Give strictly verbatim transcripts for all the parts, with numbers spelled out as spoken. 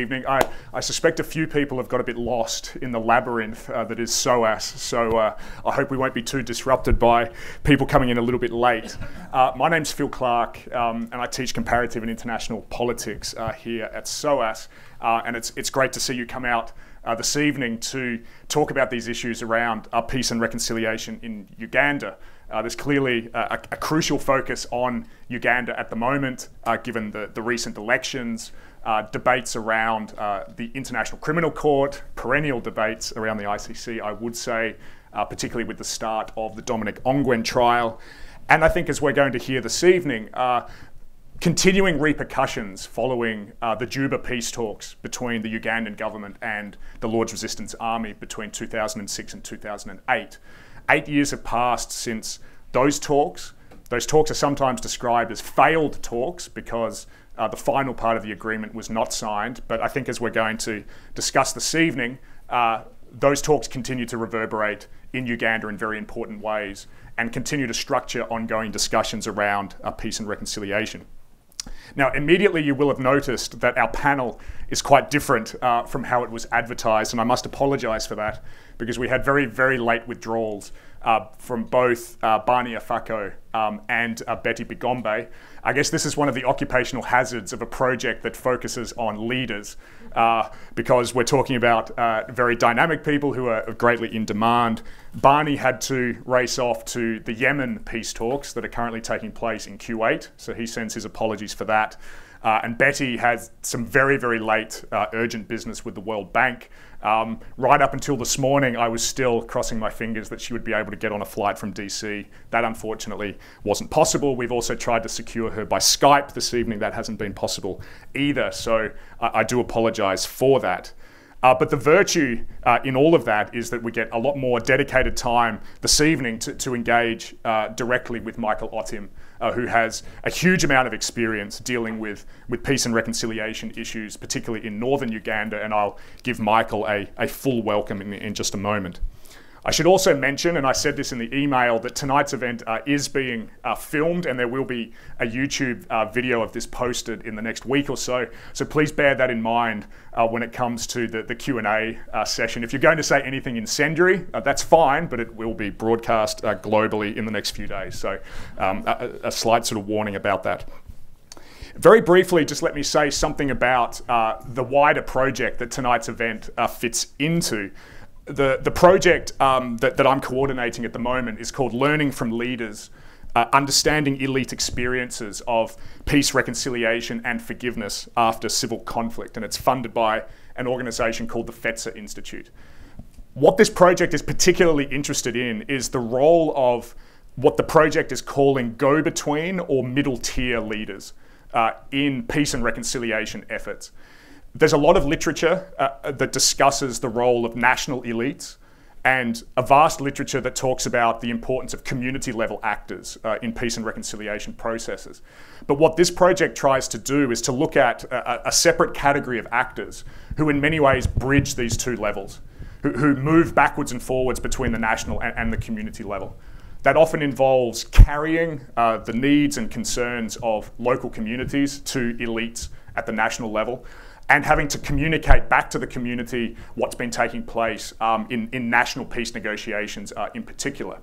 Evening. I, I suspect a few people have got a bit lost in the labyrinth uh, that is SOAS, so uh, I hope we won't be too disrupted by people coming in a little bit late. Uh, my name's Phil Clark, um, and I teach comparative and international politics uh, here at SOAS, uh, and it's, it's great to see you come out uh, this evening to talk about these issues around uh, peace and reconciliation in Uganda. Uh, there's clearly a, a crucial focus on Uganda at the moment, uh, given the, the recent elections, Uh, debates around uh, the International Criminal Court, perennial debates around the I C C, I would say, uh, particularly with the start of the Dominic Ongwen trial. And I think, as we're going to hear this evening, uh, continuing repercussions following uh, the Juba peace talks between the Ugandan government and the Lord's Resistance Army between two thousand six and two thousand eight. Eight years have passed since those talks. Those talks are sometimes described as failed talks because Uh, the final part of the agreement was not signed, but I think, as we're going to discuss this evening, uh, those talks continue to reverberate in Uganda in very important ways and continue to structure ongoing discussions around uh, peace and reconciliation. Now, immediately you will have noticed that our panel is quite different uh, from how it was advertised, and I must apologise for that, because we had very, very late withdrawals uh, from both uh, Barney Afako um, and uh, Betty Bigombe. I guess this is one of the occupational hazards of a project that focuses on leaders, uh, because we're talking about uh, very dynamic people who are greatly in demand. Barney had to race off to the Yemen peace talks that are currently taking place in Kuwait, so he sends his apologies for that. Uh, and Betty has some very, very late uh, urgent business with the World Bank. Um, right up until this morning, I was still crossing my fingers that she would be able to get on a flight from D C. That, unfortunately, wasn't possible. We've also tried to secure her by Skype this evening. That hasn't been possible either, so I, I do apologise for that. Uh, but the virtue uh, in all of that is that we get a lot more dedicated time this evening to, to engage uh, directly with Michael Otim, uh, who has a huge amount of experience dealing with, with peace and reconciliation issues, particularly in northern Uganda, and I'll give Michael a, a full welcome in, in just a moment. I should also mention, and I said this in the email, that tonight's event uh, is being uh, filmed, and there will be a YouTube uh, video of this posted in the next week or so. So please bear that in mind uh, when it comes to the, the Q and A uh, session. If you're going to say anything incendiary, uh, that's fine, but it will be broadcast uh, globally in the next few days. So um, a, a slight sort of warning about that. Very briefly, just let me say something about uh, the wider project that tonight's event uh, fits into. The, the project um, that, that I'm coordinating at the moment is called Learning from Leaders, uh, Understanding Elite Experiences of Peace, Reconciliation and Forgiveness After Civil Conflict. And it's funded by an organisation called the Fetzer Institute. What this project is particularly interested in is the role of what the project is calling go-between or middle-tier leaders uh, in peace and reconciliation efforts. There's a lot of literature uh, that discusses the role of national elites, and a vast literature that talks about the importance of community-level actors uh, in peace and reconciliation processes. But what this project tries to do is to look at a, a separate category of actors who in many ways bridge these two levels, who, who move backwards and forwards between the national and, and the community level. That often involves carrying uh, the needs and concerns of local communities to elites at the national level, and having to communicate back to the community what's been taking place um, in, in national peace negotiations uh, in particular.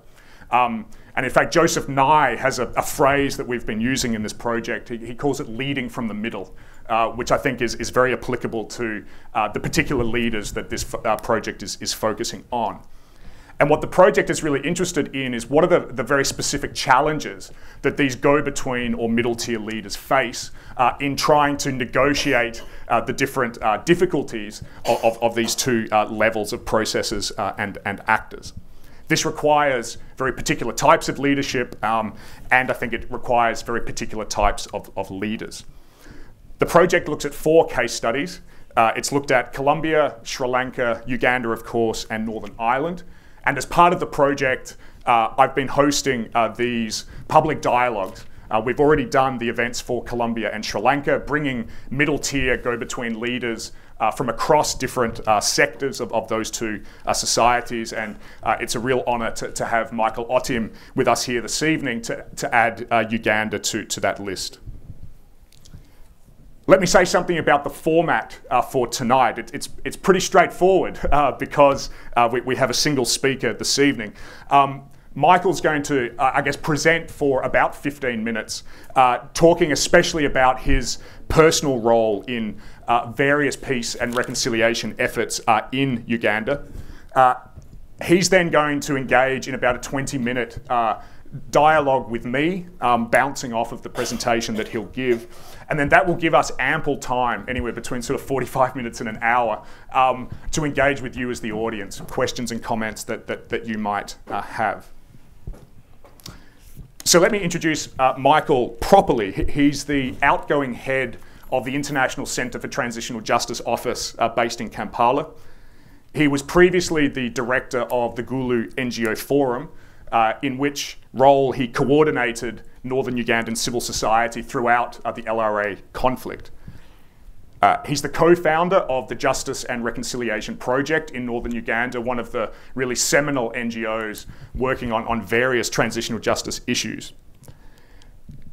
Um, and in fact, Joseph Nye has a, a phrase that we've been using in this project. He, he calls it leading from the middle, uh, which I think is, is very applicable to uh, the particular leaders that this uh, project is, is focusing on. And what the project is really interested in is what are the, the very specific challenges that these go-between or middle-tier leaders face uh, in trying to negotiate uh, the different uh, difficulties of, of, of these two uh, levels of processes uh, and, and actors. This requires very particular types of leadership, um, and I think it requires very particular types of, of leaders. The project looks at four case studies. Uh, it's looked at Colombia, Sri Lanka, Uganda, of course, and Northern Ireland. And as part of the project, uh, I've been hosting uh, these public dialogues. Uh, we've already done the events for Colombia and Sri Lanka, bringing middle-tier go-between leaders uh, from across different uh, sectors of, of those two uh, societies. And uh, it's a real honour to, to have Michael Otim with us here this evening to, to add uh, Uganda to, to that list. Let me say something about the format uh, for tonight. It, it's, it's pretty straightforward uh, because uh, we, we have a single speaker this evening. Um, Michael's going to, uh, I guess, present for about fifteen minutes, uh, talking especially about his personal role in uh, various peace and reconciliation efforts uh, in Uganda. Uh, he's then going to engage in about a twenty minute uh, dialogue with me, um, bouncing off of the presentation that he'll give. And then that will give us ample time, anywhere between sort of forty-five minutes and an hour, um, to engage with you as the audience, questions and comments that, that, that you might uh, have. So let me introduce uh, Michael properly. He's the outgoing head of the International Centre for Transitional Justice Office uh, based in Kampala. He was previously the director of the Gulu N G O Forum, uh, in which role he coordinated Northern Ugandan civil society throughout uh, the L R A conflict. Uh, he's the co-founder of the Justice and Reconciliation Project in Northern Uganda, one of the really seminal N G Os working on, on various transitional justice issues.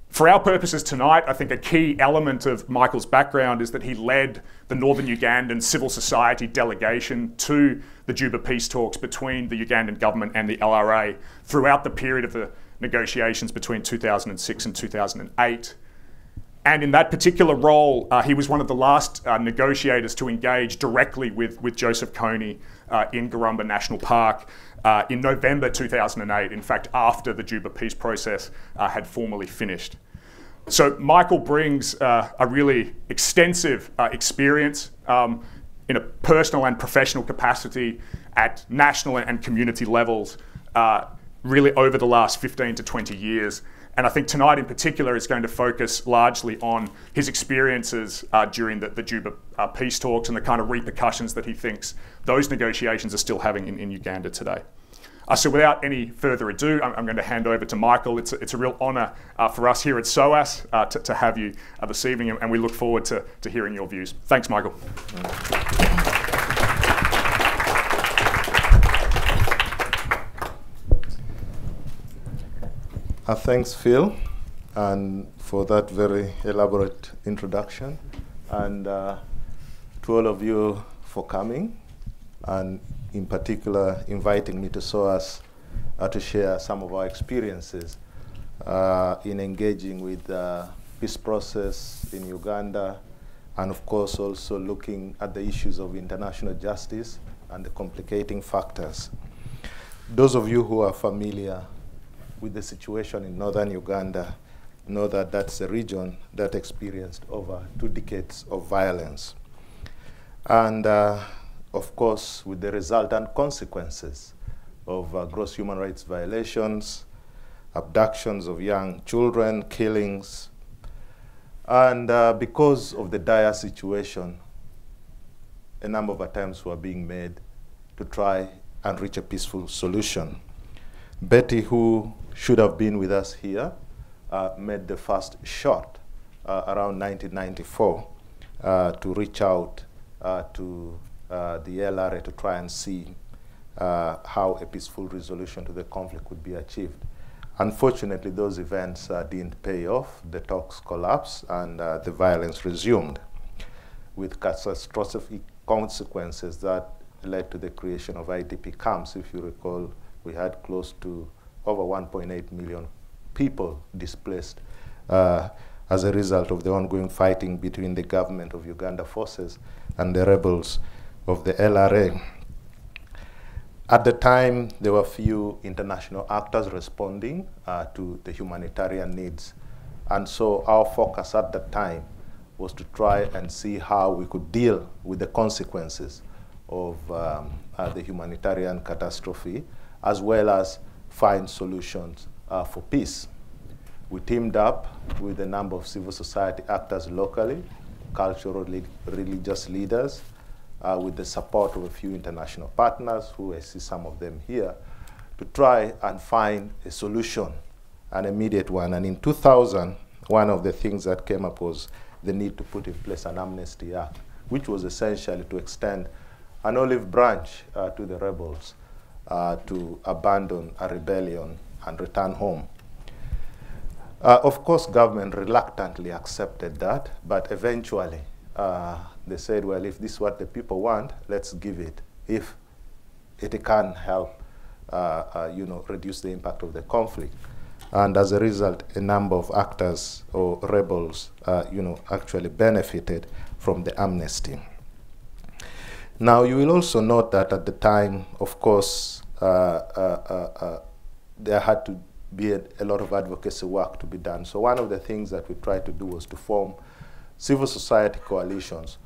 For our purposes tonight, I think a key element of Michael's background is that he led the Northern Ugandan civil society delegation to the Juba peace talks between the Ugandan government and the L R A throughout the period of the negotiations between two thousand six and two thousand eight. And in that particular role, uh, he was one of the last uh, negotiators to engage directly with, with Joseph Kony uh, in Garamba National Park uh, in November two thousand eight, in fact, after the Juba peace process uh, had formally finished. So Michael brings uh, a really extensive uh, experience um, in a personal and professional capacity at national and community levels, uh, really over the last fifteen to twenty years. And I think tonight in particular is going to focus largely on his experiences uh, during the, the Juba uh, peace talks and the kind of repercussions that he thinks those negotiations are still having in, in Uganda today. Uh, so without any further ado, I'm, I'm going to hand over to Michael. It's a, it's a real honour uh, for us here at SOAS uh, to, to have you uh, this evening, and we look forward to, to hearing your views. Thanks, Michael. Uh, thanks, Phil, and for that very elaborate introduction, and uh, to all of you for coming, and in particular inviting me to SOAS uh, to share some of our experiences uh, in engaging with the peace process in Uganda, and of course also looking at the issues of international justice and the complicating factors. Those of you who are familiar with the situation in northern Uganda know that that's a region that experienced over two decades of violence. And uh, of course, with the resultant consequences of uh, gross human rights violations, abductions of young children, killings. And uh, because of the dire situation, a number of attempts were being made to try and reach a peaceful solution. Betty, who should have been with us here, uh, made the first shot uh, around nineteen ninety-four uh, to reach out uh, to uh, the L R A to try and see uh, how a peaceful resolution to the conflict could be achieved. Unfortunately, those events uh, didn't pay off. The talks collapsed and uh, the violence resumed with catastrophic consequences that led to the creation of I D P camps. If you recall, we had close to over one point eight million people displaced uh, as a result of the ongoing fighting between the government of Uganda forces and the rebels of the L R A. At the time, there were few international actors responding uh, to the humanitarian needs. And so our focus at that time was to try and see how we could deal with the consequences of um, uh, the humanitarian catastrophe, as well as find solutions uh, for peace. We teamed up with a number of civil society actors locally, cultural, religious leaders, uh, with the support of a few international partners, who I see some of them here, to try and find a solution, an immediate one. And in two thousand, one of the things that came up was the need to put in place an Amnesty Act, which was essentially to extend an olive branch uh, to the rebels, Uh, to abandon a rebellion and return home. Uh, of course, government reluctantly accepted that, but eventually uh, they said, well, if this is what the people want, let's give it, if it can help uh, uh, you know, reduce the impact of the conflict. And as a result, a number of actors or rebels uh, you know, actually benefited from the amnesty. Now, you will also note that at the time, of course, uh, uh, uh, uh, there had to be a, a lot of advocacy work to be done. So one of the things that we tried to do was to form civil society coalitions,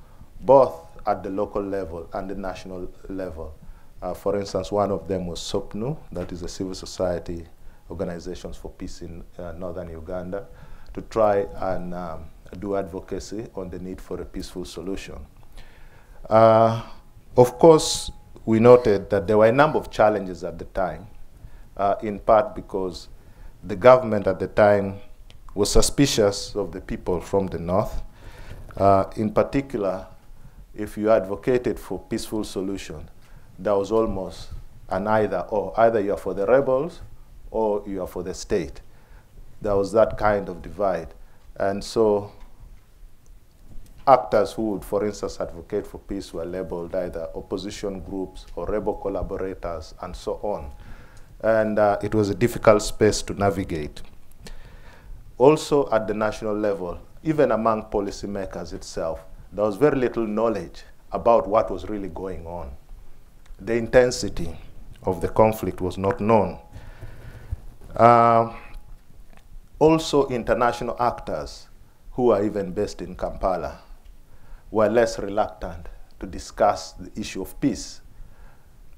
both at the local level and the national level. Uh, for instance, one of them was SOPNU, that is the Civil Society Organizations for Peace in uh, Northern Uganda, to try and um, do advocacy on the need for a peaceful solution. Uh, of course, we noted that there were a number of challenges at the time, uh, in part because the government at the time was suspicious of the people from the north. Uh, in particular, if you advocated for peaceful solution, there was almost an either or. Either you are for the rebels or you are for the state. There was that kind of divide. And so actors who would, for instance, advocate for peace were labeled either opposition groups or rebel collaborators and so on. And uh, it was a difficult space to navigate. Also at the national level, even among policymakers itself, there was very little knowledge about what was really going on. The intensity of the conflict was not known. Uh, also, international actors who are even based in Kampala were less reluctant to discuss the issue of peace.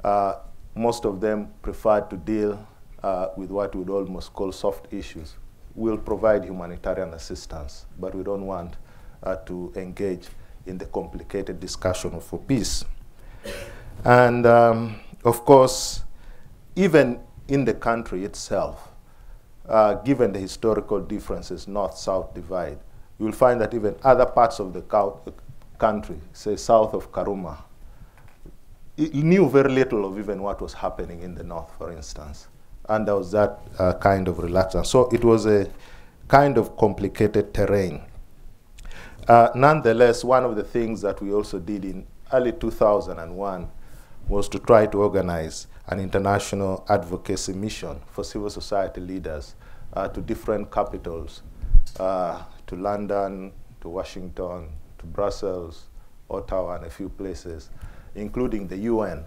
Uh, most of them preferred to deal uh, with what we'd almost call soft issues. We'll provide humanitarian assistance, but we don't want uh, to engage in the complicated discussion for peace. And um, of course, even in the country itself, uh, given the historical differences, north-south divide, you will find that even other parts of the country, say south of Karuma, it knew very little of even what was happening in the north, for instance. And there was that uh, kind of reluctance. So it was a kind of complicated terrain. Uh, nonetheless, one of the things that we also did in early two thousand one was to try to organize an international advocacy mission for civil society leaders uh, to different capitals, uh, to London, to Washington, to Brussels, Ottawa, and a few places, including the U N,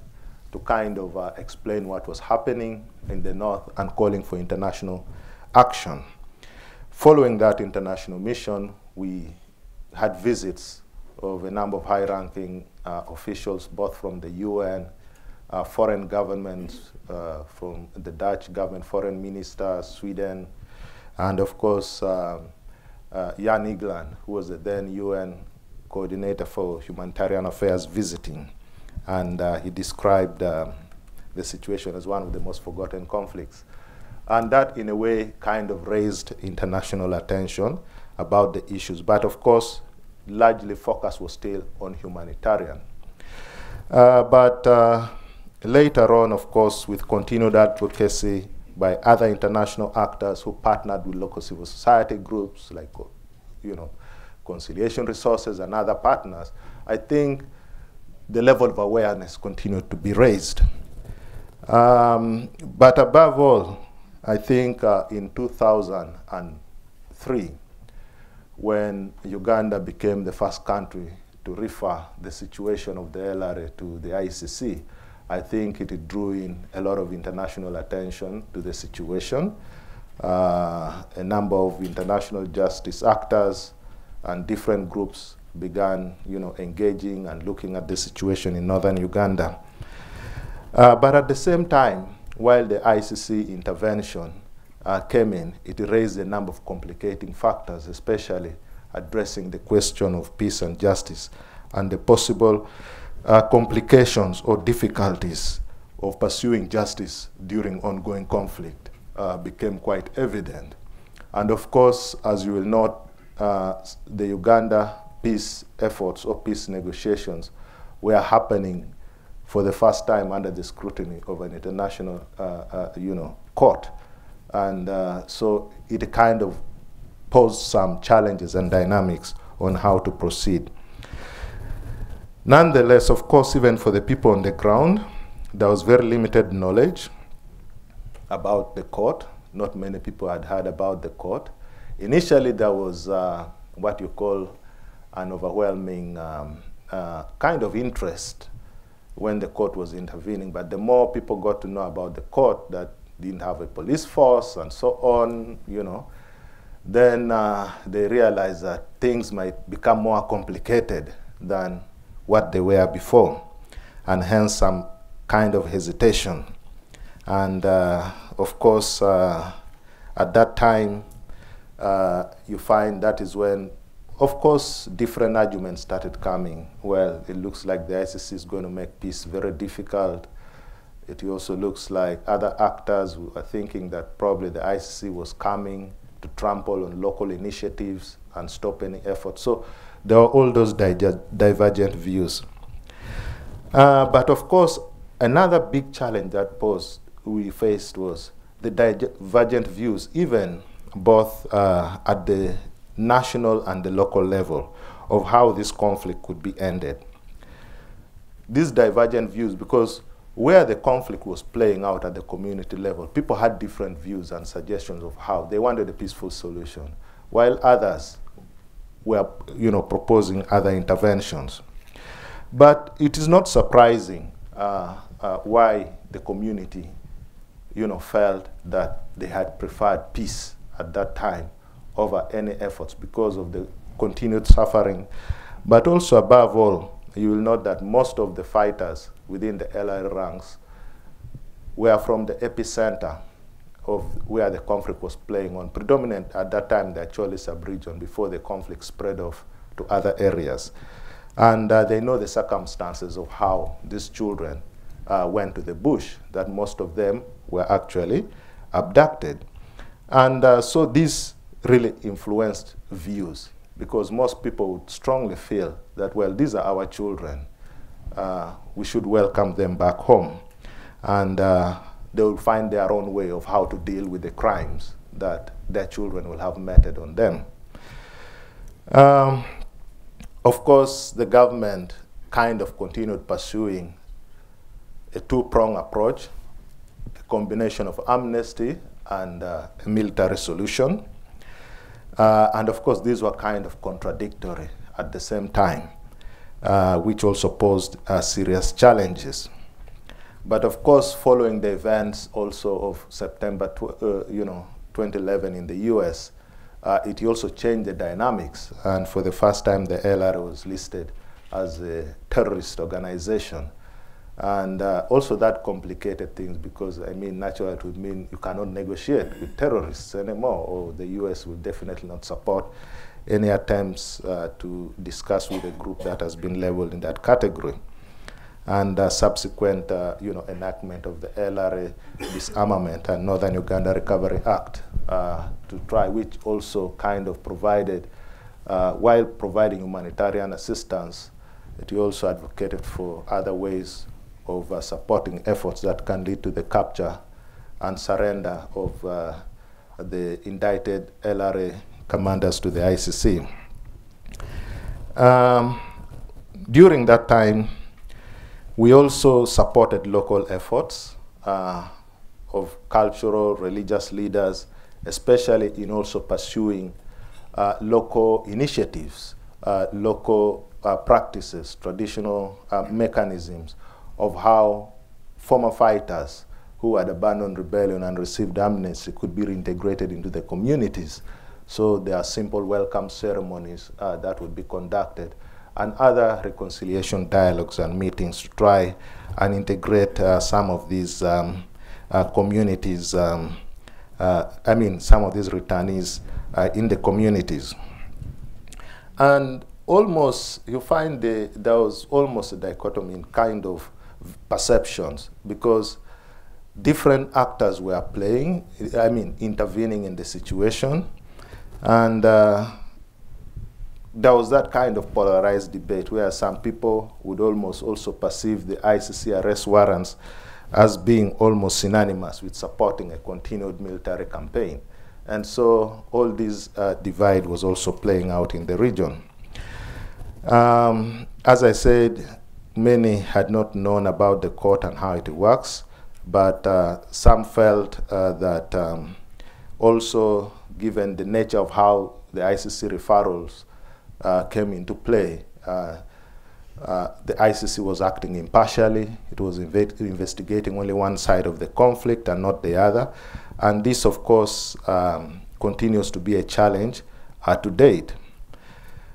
to kind of uh, explain what was happening in the north and calling for international action. Following that international mission, we had visits of a number of high-ranking uh, officials, both from the U N, Uh, foreign governments, uh, from the Dutch government, foreign minister, Sweden, and of course, um, uh, Jan Egeland, who was the then U N coordinator for humanitarian affairs, visiting. And uh, he described uh, the situation as one of the most forgotten conflicts. And that, in a way, kind of raised international attention about the issues. But of course, largely focus was still on humanitarian. Uh, but uh, Later on, of course, with continued advocacy by other international actors who partnered with local civil society groups like, you know, Conciliation Resources and other partners, I think the level of awareness continued to be raised. Um, but above all, I think uh, in two thousand three, when Uganda became the first country to refer the situation of the L R A to the I C C, I think it drew in a lot of international attention to the situation. Uh, a number of international justice actors and different groups began, you know, engaging and looking at the situation in northern Uganda. Uh, but at the same time, while the I C C intervention uh, came in, it raised a number of complicating factors, especially addressing the question of peace and justice and the possible Uh, complications or difficulties of pursuing justice during ongoing conflict uh, became quite evident. And of course, as you will note, uh, the Uganda peace efforts or peace negotiations were happening for the first time under the scrutiny of an international uh, uh, you know, court. And uh, so it kind of pose some challenges and dynamics on how to proceed. Nonetheless, of course, even for the people on the ground, there was very limited knowledge about the court. Not many people had heard about the court. Initially, there was uh, what you call an overwhelming um, uh, kind of interest when the court was intervening. But the more people got to know about the court that didn't have a police force and so on, you know, then uh, they realized that things might become more complicated than what they were before, and hence some kind of hesitation. And uh, of course, uh, at that time, uh, you find that is when, of course, different arguments started coming. Well, it looks like the I C C is going to make peace very difficult. It also looks like other actors were thinking that probably the I C C was coming to trample on local initiatives and stop any effort. So there are all those di divergent views. Uh, but of course, another big challenge that posed we faced was the divergent views, even both uh, at the national and the local level, of how this conflict could be ended. These divergent views, because where the conflict was playing out at the community level, people had different views and suggestions of how they wanted a peaceful solution, while others were, you know, proposing other interventions. But it is not surprising uh, uh, why the community, you know, felt that they had preferred peace at that time over any efforts because of the continued suffering. But also, above all, you will note that most of the fighters within the L R A ranks were from the epicenter of where the conflict was playing on, predominant at that time the Acholi sub-region, before the conflict spread off to other areas. And uh, they know the circumstances of how these children uh, went to the bush, that most of them were actually abducted. And uh, so this really influenced views, because most people would strongly feel that, well, these are our children. Uh, we should welcome them back home. And uh, they will find their own way of how to deal with the crimes that their children will have meted on them. Um, of course, the government kind of continued pursuing a two-pronged approach, a combination of amnesty and uh, a military solution. Uh, and of course, these were kind of contradictory at the same time, uh, which also posed uh, serious challenges. But of course, following the events also of September uh, you know, twenty eleven in the U S, uh, it also changed the dynamics. And for the first time, the L R A was listed as a terrorist organization. And uh, also that complicated things, because, I mean, naturally it would mean you cannot negotiate with terrorists anymore, or the U S will definitely not support any attempts uh, to discuss with a group that has been labeled in that category. And uh, subsequent uh, you know, enactment of the L R A Disarmament and Northern Uganda Recovery Act, uh, to try, which also kind of provided, uh, while providing humanitarian assistance, it also advocated for other ways of uh, supporting efforts that can lead to the capture and surrender of uh, the indicted L R A commanders to the I C C. Um, during that time, we also supported local efforts uh, of cultural, religious leaders, especially in also pursuing uh, local initiatives, uh, local uh, practices, traditional uh, mechanisms of how former fighters who had abandoned rebellion and received amnesty could be reintegrated into the communities. So there are simple welcome ceremonies uh, that would be conducted, and other reconciliation dialogues and meetings to try and integrate uh, some of these um, uh, communities, um, uh, I mean, some of these returnees uh, in the communities. And almost, you find the, there was almost a dichotomy in kind of perceptions, because different actors were playing, I mean, intervening in the situation, and uh, there was that kind of polarized debate where some people would almost also perceive the I C C arrest warrants as being almost synonymous with supporting a continued military campaign. And so all this uh, divide was also playing out in the region. Um, as I said, many had not known about the court and how it works, but uh, some felt uh, that um, also given the nature of how the I C C referrals uh, came into play, uh, uh, the I C C was acting impartially. It was inve investigating only one side of the conflict and not the other. And this, of course, um, continues to be a challenge uh, to date.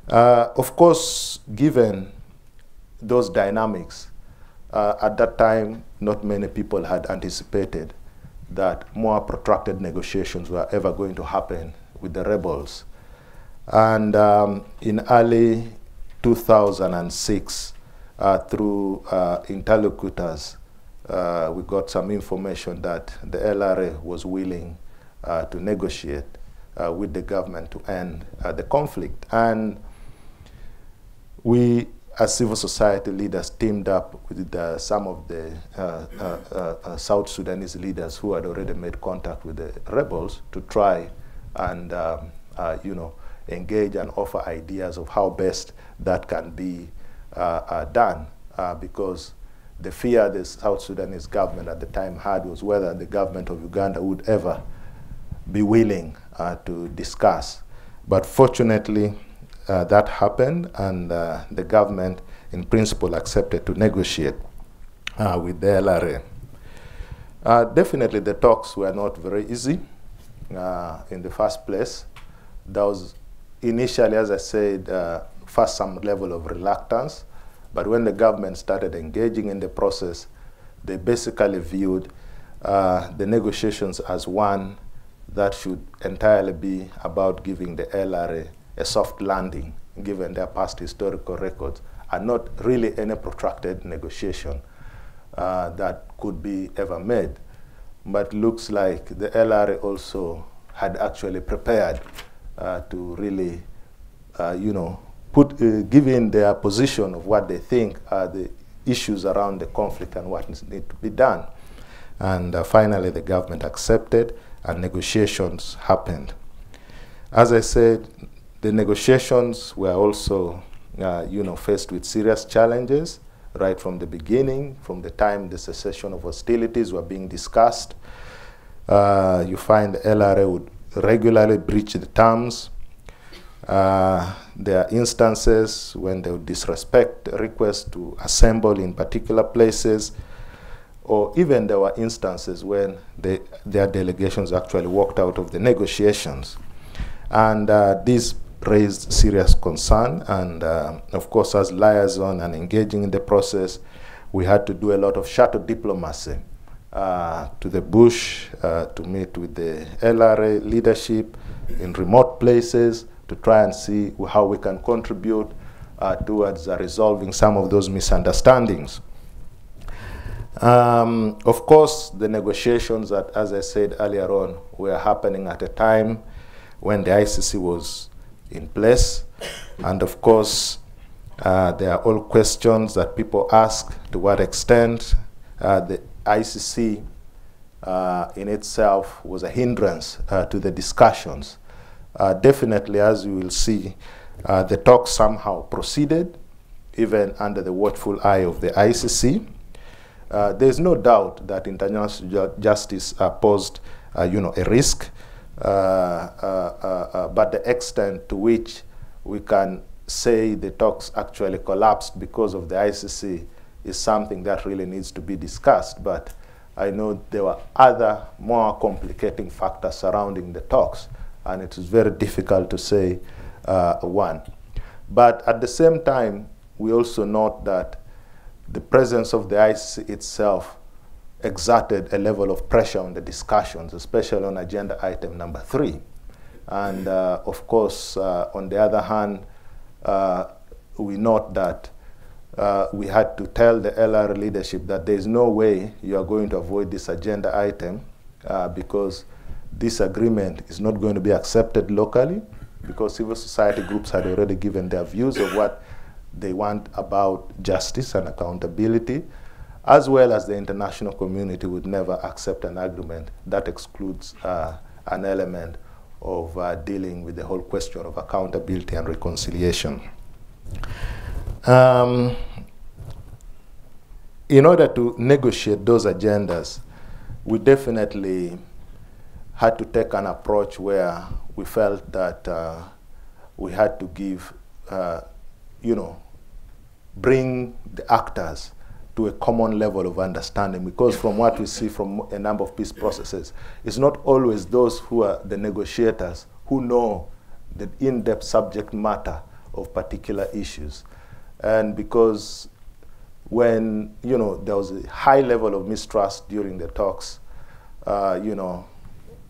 Uh, of course, given those dynamics, uh, at that time, not many people had anticipated that more protracted negotiations were ever going to happen with the rebels. And um, in early two thousand six, uh, through uh, interlocutors, uh, we got some information that the L R A was willing uh, to negotiate uh, with the government to end uh, the conflict. And we, as civil society leaders, teamed up with the, some of the uh, uh, uh, uh, South Sudanese leaders who had already made contact with the rebels to try and um, uh, you know, engage and offer ideas of how best that can be uh, uh, done, uh, because the fear the South Sudanese government at the time had was whether the government of Uganda would ever be willing uh, to discuss. But fortunately, Uh, that happened, and uh, the government, in principle, accepted to negotiate uh, with the L R A. Uh, definitely, the talks were not very easy uh, in the first place. There was initially, as I said, uh, first some level of reluctance, but when the government started engaging in the process, they basically viewed uh, the negotiations as one that should entirely be about giving the L R A a soft landing, given their past historical records, and not really any protracted negotiation uh, that could be ever made. But looks like the L R A also had actually prepared uh, to really, uh, you know, put, uh, give in their position of what they think are the issues around the conflict and what needs to be done. And uh, finally, the government accepted, and negotiations happened. As I said, the negotiations were also, uh, you know, faced with serious challenges right from the beginning, from the time the cessation of hostilities were being discussed. Uh, you find the L R A would regularly breach the terms. Uh, there are instances when they would disrespect requests to assemble in particular places, or even there were instances when they, their delegations actually walked out of the negotiations. And uh, these raised serious concern, and uh, of course, as liaison and engaging in the process, we had to do a lot of shadow diplomacy uh, to the bush, uh, to meet with the L R A leadership in remote places to try and see how we can contribute uh, towards uh, resolving some of those misunderstandings. Um, of course, the negotiations that, as I said earlier on, were happening at a time when the I C C was in place. And of course, uh, there are all questions that people ask, to what extent uh, the I C C uh, in itself was a hindrance uh, to the discussions. Uh, definitely, as you will see, uh, the talks somehow proceeded, even under the watchful eye of the I C C. Uh, there's no doubt that international ju justice uh, posed uh, you know, a risk. Uh, uh, uh, uh, but the extent to which we can say the talks actually collapsed because of the I C C is something that really needs to be discussed. But I know there were other more complicating factors surrounding the talks, and it is very difficult to say uh, one. But at the same time, we also note that the presence of the I C C itself exerted a level of pressure on the discussions, especially on agenda item number three. And uh, of course, uh, on the other hand, uh, we note that uh, we had to tell the L R A leadership that there is no way you are going to avoid this agenda item, uh, because this agreement is not going to be accepted locally, because civil society groups had already given their views of what they want about justice and accountability, as well as the international community would never accept an agreement that excludes uh, an element of uh, dealing with the whole question of accountability and reconciliation. Um, in order to negotiate those agendas, we definitely had to take an approach where we felt that uh, we had to give, uh, you know, bring the actors to a common level of understanding, because from what we see from a number of peace processes, it's not always those who are the negotiators who know the in-depth subject matter of particular issues. And because when, you know, there was a high level of mistrust during the talks, uh, you know,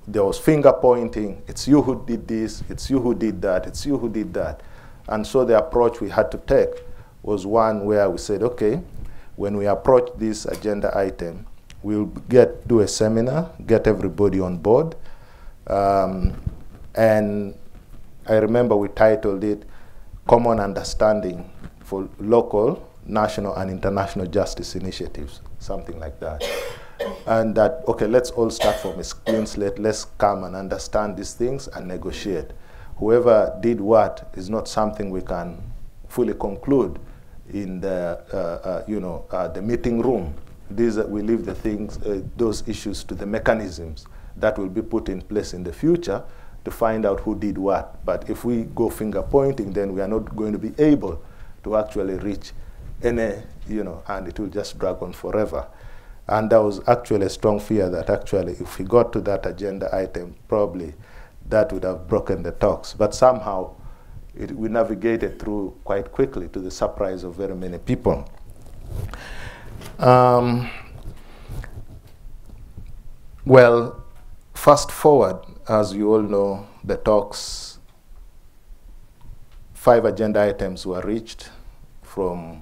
there was finger pointing, it's you who did this, it's you who did that, it's you who did that. And so the approach we had to take was one where we said, okay, when we approach this agenda item, we'll get do a seminar, get everybody on board. Um, and I remember we titled it Common Understanding for Local, National, and International Justice Initiatives, something like that. And that, okay, let's all start from a clean slate, let's come and understand these things and negotiate. Whoever did what is not something we can fully conclude in the uh, uh, you know uh, the meeting room. These uh, we leave the things uh, those issues to the mechanisms that will be put in place in the future to find out who did what. But if we go finger pointing, then we are not going to be able to actually reach any, you know, and it will just drag on forever. And there was actually a strong fear that actually if we got to that agenda item, probably that would have broken the talks. But somehow It, we navigated through quite quickly, to the surprise of very many people. Um, well, fast forward, as you all know, the talks, five agenda items were reached, from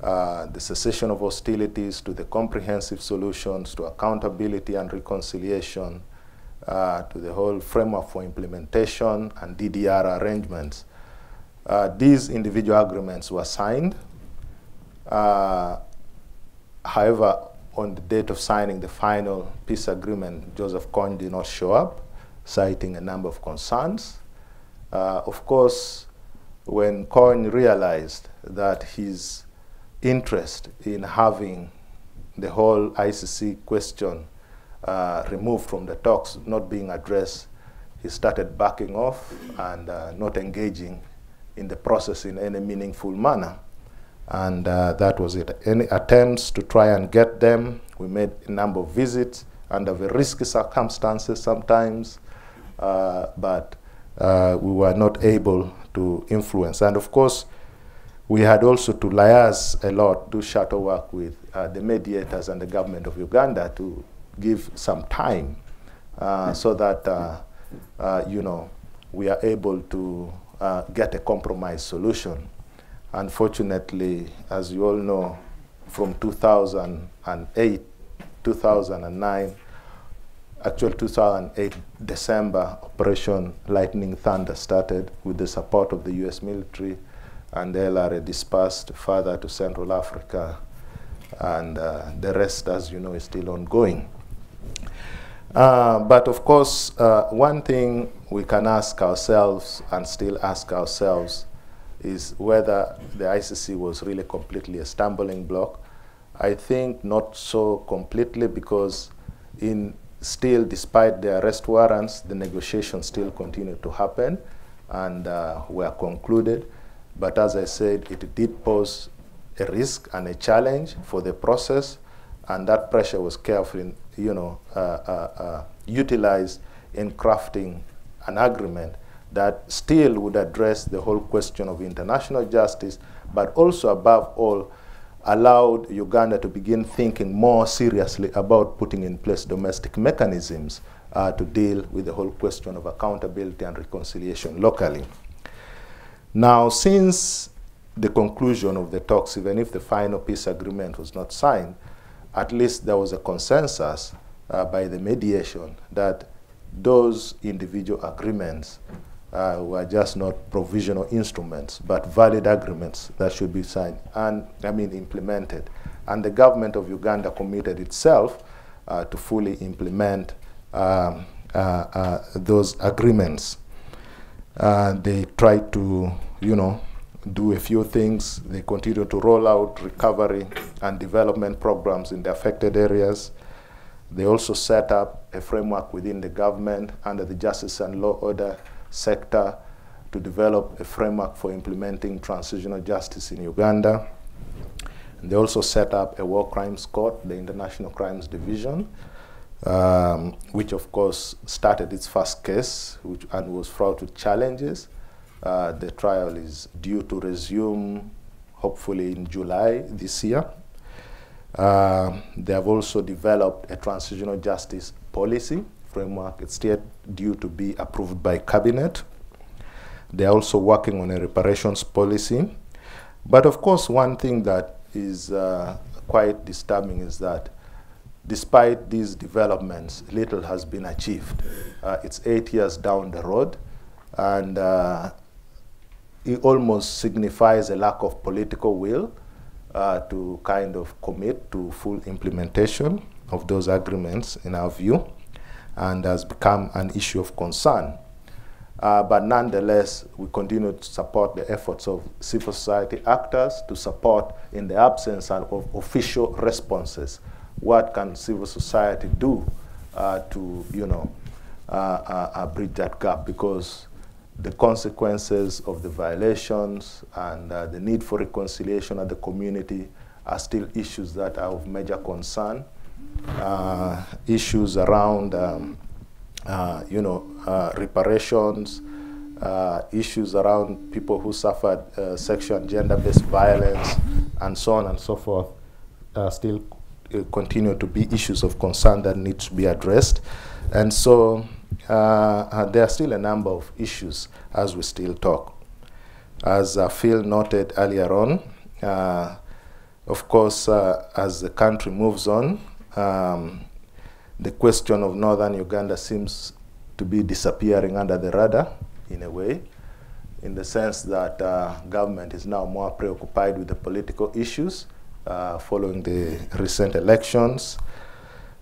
uh, the cessation of hostilities to the comprehensive solutions to accountability and reconciliation, Uh, to the whole framework for implementation and D D R arrangements. Uh, these individual agreements were signed. Uh, however, on the date of signing the final peace agreement, Joseph Kony did not show up, citing a number of concerns. Uh, of course, when Kony realized that his interest in having the whole I C C question Uh, removed from the talks, not being addressed, he started backing off and uh, not engaging in the process in any meaningful manner. And uh, that was it. Any attempts to try and get them, we made a number of visits under very risky circumstances sometimes, uh, but uh, we were not able to influence. And of course, we had also to liaise a lot, do shuttle work with uh, the mediators and the government of Uganda to give some time uh, so that uh, uh, you know, we are able to uh, get a compromise solution. Unfortunately, as you all know, from two thousand eight, two thousand nine, actually two thousand eight December, Operation Lightning Thunder started with the support of the U S military, and the L R A dispersed further to Central Africa, and uh, the rest, as you know, is still ongoing. Uh, but of course, uh, one thing we can ask ourselves and still ask ourselves is whether the I C C was really completely a stumbling block. I think not so completely, because in still, despite the arrest warrants, the negotiations still continue to happen and uh, were concluded. But as I said, it did pose a risk and a challenge for the process, and that pressure was carefully, you know, uh, uh, uh, utilized in crafting an agreement that still would address the whole question of international justice, but also above all, allowed Uganda to begin thinking more seriously about putting in place domestic mechanisms uh, to deal with the whole question of accountability and reconciliation locally. Now, since the conclusion of the talks, even if the final peace agreement was not signed, at least there was a consensus uh, by the mediation that those individual agreements uh, were just not provisional instruments, but valid agreements that should be signed and, I mean, implemented. And the government of Uganda committed itself uh, to fully implement um, uh, uh, those agreements. Uh, they try to, you know, do a few things. They continue to roll out recovery and development programs in the affected areas. They also set up a framework within the government under the justice and law order sector to develop a framework for implementing transitional justice in Uganda. And they also set up a war crimes court, the International Crimes Division, um, which of course started its first case which, and was fraught with challenges. Uh, the trial is due to resume hopefully in July this year. Uh, they have also developed a transitional justice policy framework. It's yet due to be approved by cabinet. They are also working on a reparations policy. But of course, one thing that is uh, quite disturbing is that despite these developments, little has been achieved. Uh, it's eight years down the road, and uh, it almost signifies a lack of political will Uh, to kind of commit to full implementation of those agreements, in our view, and has become an issue of concern. Uh, but nonetheless, we continue to support the efforts of civil society actors to support, in the absence of official responses, what can civil society do uh, to, you know, uh, uh, uh, bridge that gap, because the consequences of the violations and uh, the need for reconciliation at the community are still issues that are of major concern. Uh, issues around, um, uh, you know, uh, reparations, uh, issues around people who suffered uh, sexual and gender-based violence, and so on and so forth, uh, still uh, continue to be issues of concern that need to be addressed. And so, Uh, there are still a number of issues as we still talk. As uh, Phil noted earlier on, uh, of course, uh, as the country moves on, um, the question of northern Uganda seems to be disappearing under the radar, in a way, in the sense that uh, government is now more preoccupied with the political issues uh, following the recent elections.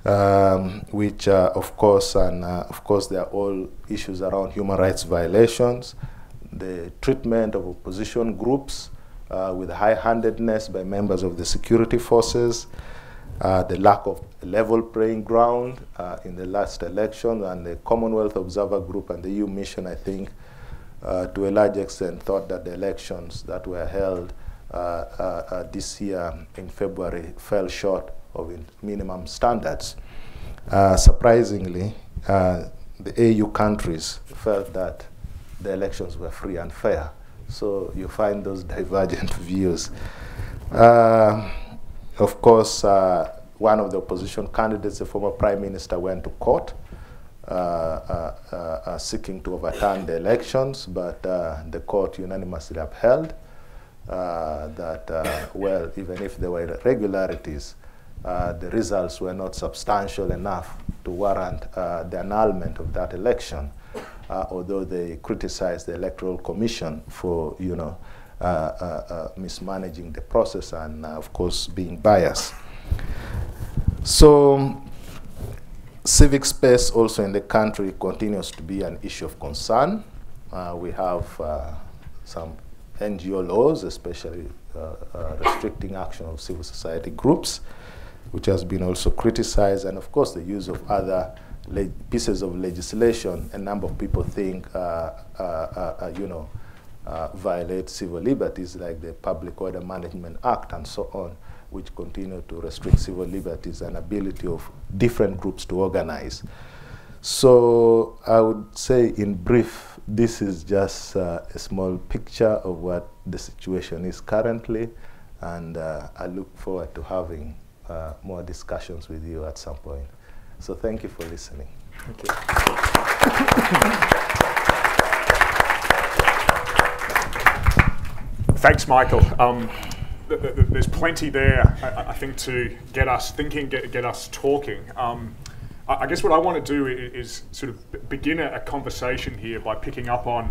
Um, which, uh, of course, and uh, of course, they are all issues around human rights violations, the treatment of opposition groups uh, with high-handedness by members of the security forces, uh, the lack of level playing ground uh, in the last election, and the Commonwealth Observer Group and the E U mission, I think, uh, to a large extent, thought that the elections that were held uh, uh, uh, this year in February fell short of minimum standards. Uh, surprisingly, uh, the A U countries felt that the elections were free and fair. So you find those divergent views. Uh, of course, uh, one of the opposition candidates, the former prime minister, went to court uh, uh, uh, uh, seeking to overturn the elections, but uh, the court unanimously upheld uh, that, uh, well, even if there were irregularities, Uh, the results were not substantial enough to warrant uh, the annulment of that election, uh, although they criticized the Electoral Commission for, you know, uh, uh, uh, mismanaging the process and, uh, of course, being biased. So civic space also in the country continues to be an issue of concern. Uh, we have uh, some N G O laws, especially uh, uh, restricting action of civil society groups, which has been also criticized, and of course the use of other pieces of legislation. A number of people think, uh, uh, uh, uh, you know, uh, violate civil liberties, like the Public Order Management Act and so on, which continue to restrict civil liberties and ability of different groups to organize. So I would say, in brief, this is just uh, a small picture of what the situation is currently, and uh, I look forward to having Uh, more discussions with you at some point. So thank you for listening. Thank you. Thanks, Michael. Um, th th there's plenty there, I, I think, to get us thinking, get, get us talking. Um, I, I guess what I want to do is, is sort of begin a, a conversation here by picking up on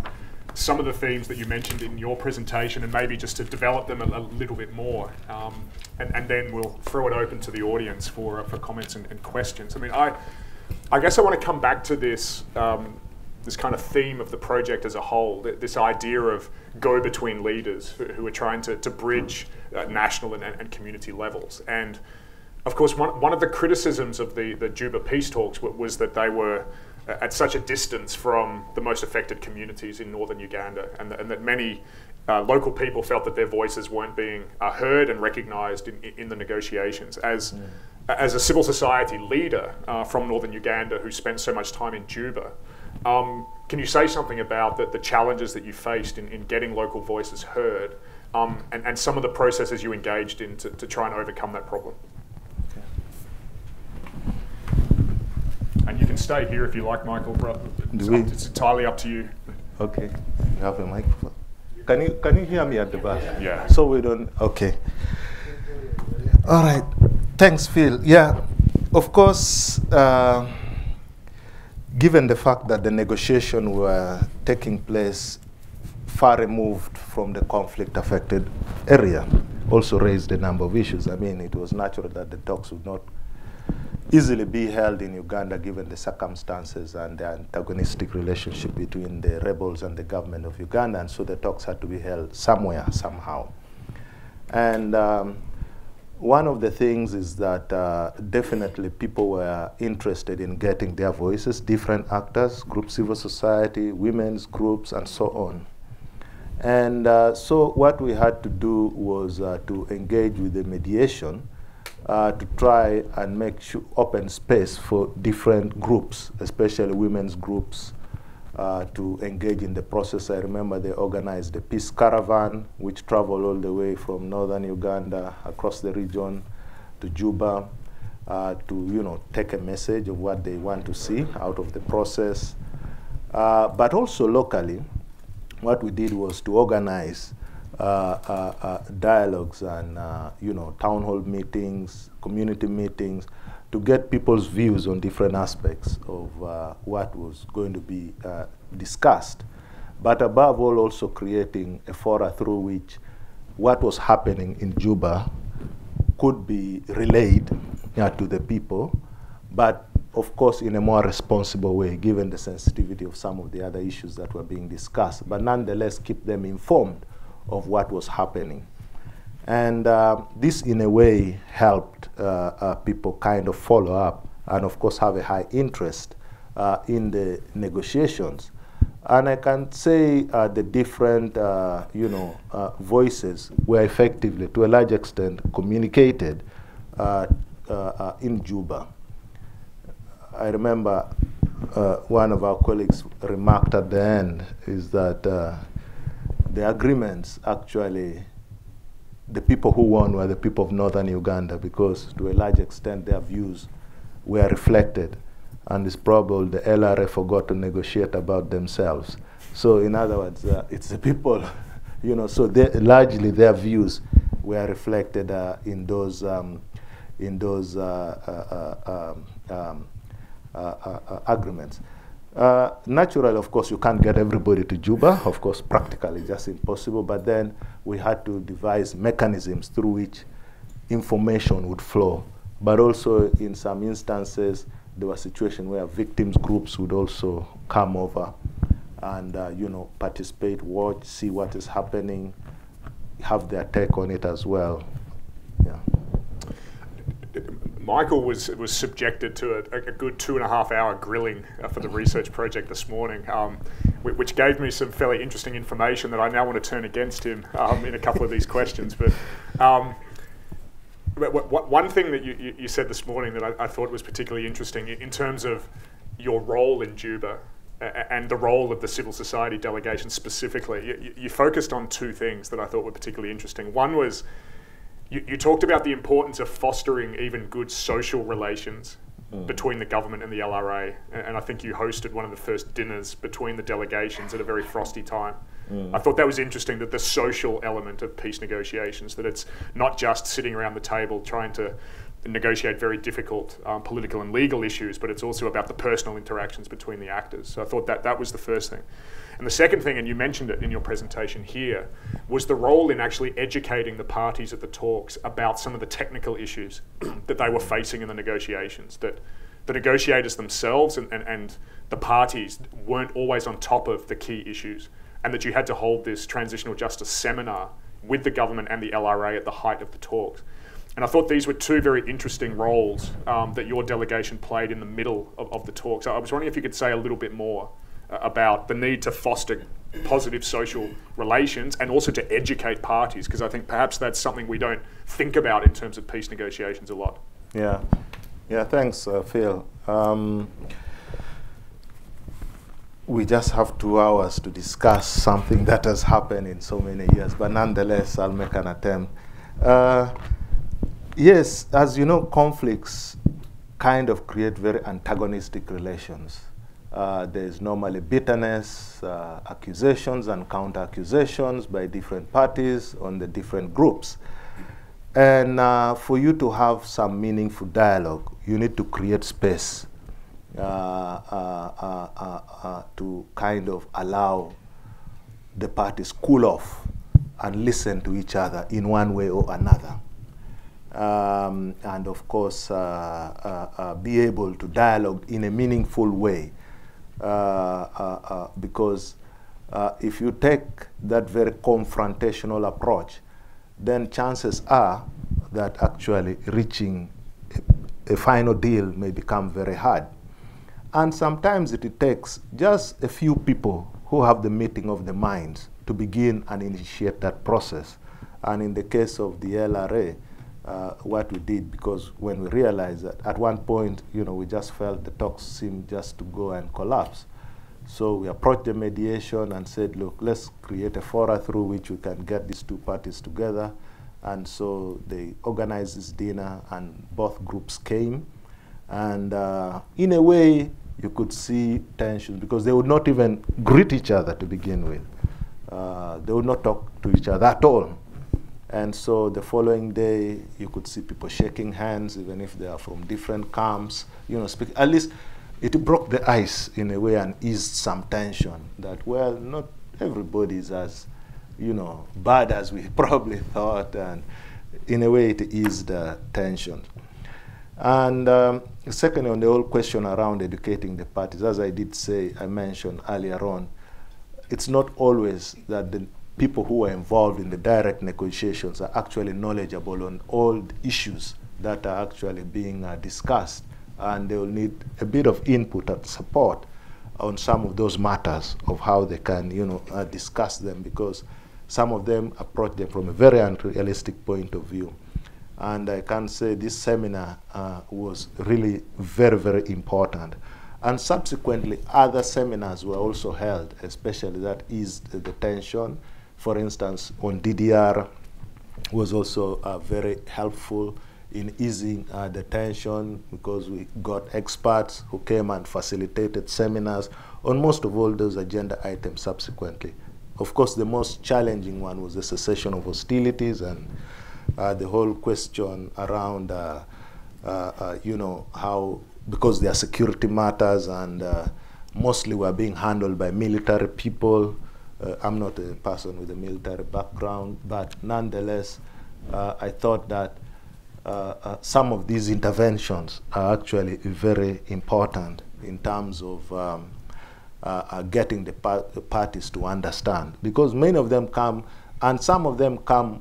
some of the themes that you mentioned in your presentation, and maybe just to develop them a, a little bit more, um, and, and then we'll throw it open to the audience for uh, for comments and, and questions. I mean, I I guess I want to come back to this um, this kind of theme of the project as a whole, th this idea of go-between leaders who, who are trying to, to bridge uh, national and, and community levels. And of course, one, one of the criticisms of the, the Juba peace talks w was that they were at such a distance from the most affected communities in northern Uganda, and, th and that many uh, local people felt that their voices weren't being uh, heard and recognized in, in the negotiations. As, mm. as a civil society leader uh, from northern Uganda who spent so much time in Juba, um, can you say something about the, the challenges that you faced in, in getting local voices heard um, and, and some of the processes you engaged in to, to try and overcome that problem? And you can stay here if you like, Michael, brother. It's, up, it's entirely up to you. Okay. You have a microphone. Can you can you hear me at the back? Yeah. yeah. So we don't. Okay. All right. Thanks, Phil. Yeah. Of course, uh, given the fact that the negotiations were taking place far removed from the conflict-affected area, also raised a number of issues. I mean, it was natural that the talks would not easily be held in Uganda given the circumstances and the antagonistic relationship between the rebels and the government of Uganda, and so the talks had to be held somewhere, somehow. And um, one of the things is that uh, definitely people were interested in getting their voices, different actors, groups, civil society, women's groups, and so on. And uh, so what we had to do was uh, to engage with the mediation Uh, to try and make sure open space for different groups, especially women's groups, uh, to engage in the process. I remember they organized the peace caravan, which traveled all the way from northern Uganda across the region to Juba uh, to, you know, take a message of what they want to see out of the process. Uh, but also locally, what we did was to organize Uh, uh, uh, dialogues and uh, you know, town hall meetings, community meetings, to get people's views on different aspects of uh, what was going to be uh, discussed. But above all, also creating a fora through which what was happening in Juba could be relayed uh, to the people, but of course in a more responsible way, given the sensitivity of some of the other issues that were being discussed, but nonetheless keep them informed of what was happening. And uh, this in a way helped uh, uh, people kind of follow up and of course have a high interest uh, in the negotiations. And I can say uh, the different uh, you know, uh, voices were effectively, to a large extent, communicated uh, uh, uh, in Juba. I remember uh, one of our colleagues remarked at the end is that uh, the agreements, actually, the people who won were the people of northern Uganda, because to a large extent their views were reflected, and it's probable the L R A forgot to negotiate about themselves. So in other words, uh, it's the people, you know, so they, largely their views were reflected uh, in those, um, in those uh, uh, uh, um, uh, uh, uh, agreements. Uh, naturally, of course, you can't get everybody to Juba. Of course, practically just impossible. But then we had to devise mechanisms through which information would flow. But also, in some instances, there were situations where victims groups would also come over and uh, you know, participate, watch, see what is happening, have their take on it as well. Yeah. Michael was was subjected to a, a good two and a half hour grilling uh, for the research project this morning, um, which gave me some fairly interesting information that I now want to turn against him um, in a couple of these questions. But um, one thing that you, you said this morning that I, I thought was particularly interesting in terms of your role in Juba and the role of the civil society delegation specifically, you, you focused on two things that I thought were particularly interesting. One was, You, you talked about the importance of fostering even good social relations mm. between the government and the L R A, and, and I think you hosted one of the first dinners between the delegations at a very frosty time. Mm. I thought that was interesting, that the social element of peace negotiations, that it's not just sitting around the table trying to negotiate very difficult um, political and legal issues, but it's also about the personal interactions between the actors. So I thought that that was the first thing. And the second thing, and you mentioned it in your presentation here, was the role in actually educating the parties at the talks about some of the technical issues that they were facing in the negotiations, that the negotiators themselves and, and, and the parties weren't always on top of the key issues, and that you had to hold this transitional justice seminar with the government and the L R A at the height of the talks. And I thought these were two very interesting roles um, that your delegation played in the middle of, of the talks. I was wondering if you could say a little bit more uh, about the need to foster positive social relations and also to educate parties, because I think perhaps that's something we don't think about in terms of peace negotiations a lot. Yeah, yeah. Thanks, uh, Phil. Um, we just have two hours to discuss something that has happened in so many years, but nonetheless, I'll make an attempt. Uh, yes, as you know, conflicts kind of create very antagonistic relations. Uh, there's normally bitterness, uh, accusations and counter-accusations by different parties on the different groups. And uh, for you to have some meaningful dialogue, you need to create space uh, uh, uh, uh, uh, to kind of allow the parties cool off and listen to each other in one way or another. Um, and of course, uh, uh, uh, be able to dialogue in a meaningful way. Uh, uh, uh, because uh, if you take that very confrontational approach, then chances are that actually reaching a, a final deal may become very hard. And sometimes it takes just a few people who have the meeting of the minds to begin and initiate that process. And in the case of the L R A, uh, what we did, because when we realized that at one point, you know, we just felt the talks seemed just to go and collapse. So we approached the mediation and said, look, let's create a fora through which we can get these two parties together. And so they organized this dinner and both groups came. And uh, in a way, you could see tension because they would not even greet each other to begin with. Uh, they would not talk to each other at all. And so the following day, you could see people shaking hands, even if they are from different camps, you know, speak, at least it broke the ice in a way and eased some tension that, well, not everybody's as, you know, bad as we probably thought. And in a way, it eased the tension. And um, secondly, on the whole question around educating the parties, as I did say, I mentioned earlier on, it's not always that the people who are involved in the direct negotiations are actually knowledgeable on all the issues that are actually being uh, discussed, and they will need a bit of input and support on some of those matters of how they can, you know, uh, discuss them, because some of them approach them from a very unrealistic point of view. And I can say this seminar uh, was really very, very important. And subsequently, other seminars were also held, especially that eased the tension. For instance, on D D R was also uh, very helpful in easing uh, the tension, because we got experts who came and facilitated seminars on most of all those agenda items subsequently. Of course, the most challenging one was the cessation of hostilities and uh, the whole question around, uh, uh, uh, you know, how, because they are security matters and uh, mostly were being handled by military people. Uh, I'm not a person with a military background, but nonetheless, uh, I thought that uh, uh, some of these interventions are actually very important in terms of um, uh, uh, getting the, par the parties to understand. Because many of them come, and some of them come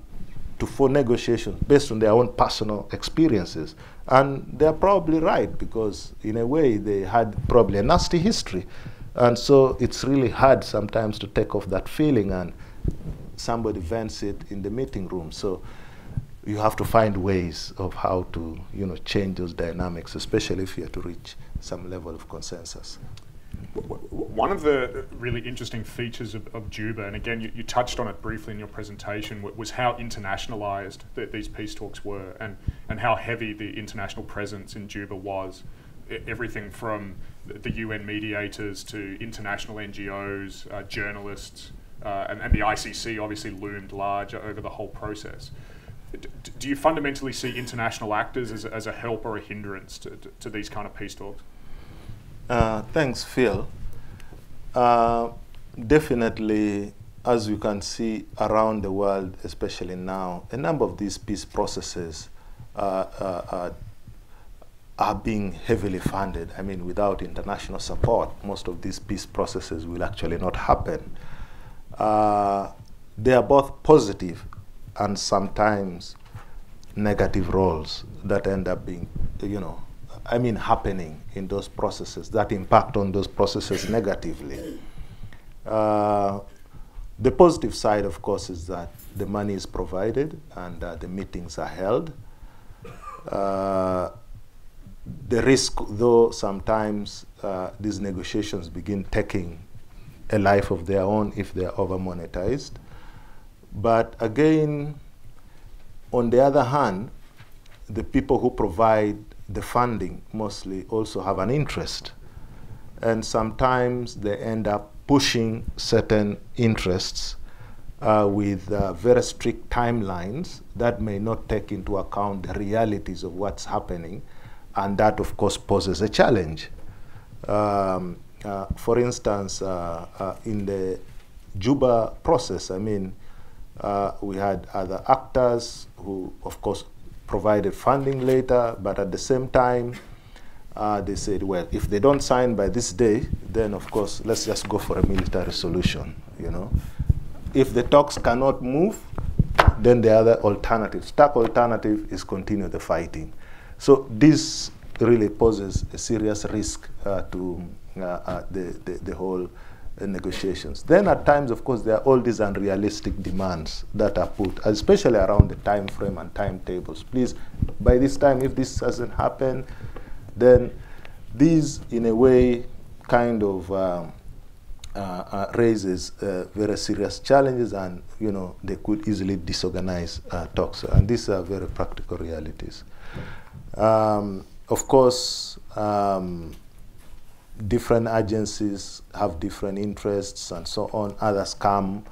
to for negotiations based on their own personal experiences. And they're probably right, because in a way, they had probably a nasty history. And so it's really hard sometimes to take off that feeling, and somebody vents it in the meeting room. So you have to find ways of how to, you know, change those dynamics, especially if you have to reach some level of consensus. One of the really interesting features of, of Juba, and again, you, you touched on it briefly in your presentation, was how internationalized the, these peace talks were, and, and how heavy the international presence in Juba was. Everything from the U N mediators to international N G Os, uh, journalists, uh, and, and the I C C obviously loomed large over the whole process. D do you fundamentally see international actors as, as a help or a hindrance to, to, to these kind of peace talks? Uh, thanks, Phil. Uh, definitely, as you can see around the world, especially now, a number of these peace processes uh, uh, uh, are being heavily funded. I mean, without international support, most of these peace processes will actually not happen. Uh, they are both positive and sometimes negative roles that end up being, you know, I mean, happening in those processes, that impact on those processes negatively. Uh, the positive side, of course, is that the money is provided and uh, the meetings are held. Uh, the risk, though, sometimes uh, these negotiations begin taking a life of their own if they are over-monetized. But again, on the other hand, the people who provide the funding mostly also have an interest. And sometimes they end up pushing certain interests uh, with uh, very strict timelines that may not take into account the realities of what's happening. And that, of course, poses a challenge. Um, uh, for instance, uh, uh, in the Juba process, I mean, uh, we had other actors who, of course, provided funding later, but at the same time, uh, they said, well, if they don't sign by this day, then, of course, let's just go for a military solution, you know. If the talks cannot move, then the other alternative, stark alternative is continue the fighting. So this really poses a serious risk uh, to uh, uh, the, the, the whole uh, negotiations. Then at times, of course, there are all these unrealistic demands that are put, especially around the time frame and timetables. Please, by this time, if this doesn't happen, then these, in a way, kind of um, uh, uh, raises uh, very serious challenges, and you know they could easily disorganize uh, talks. And these are very practical realities. Um, of course, um, different agencies have different interests and so on. Others come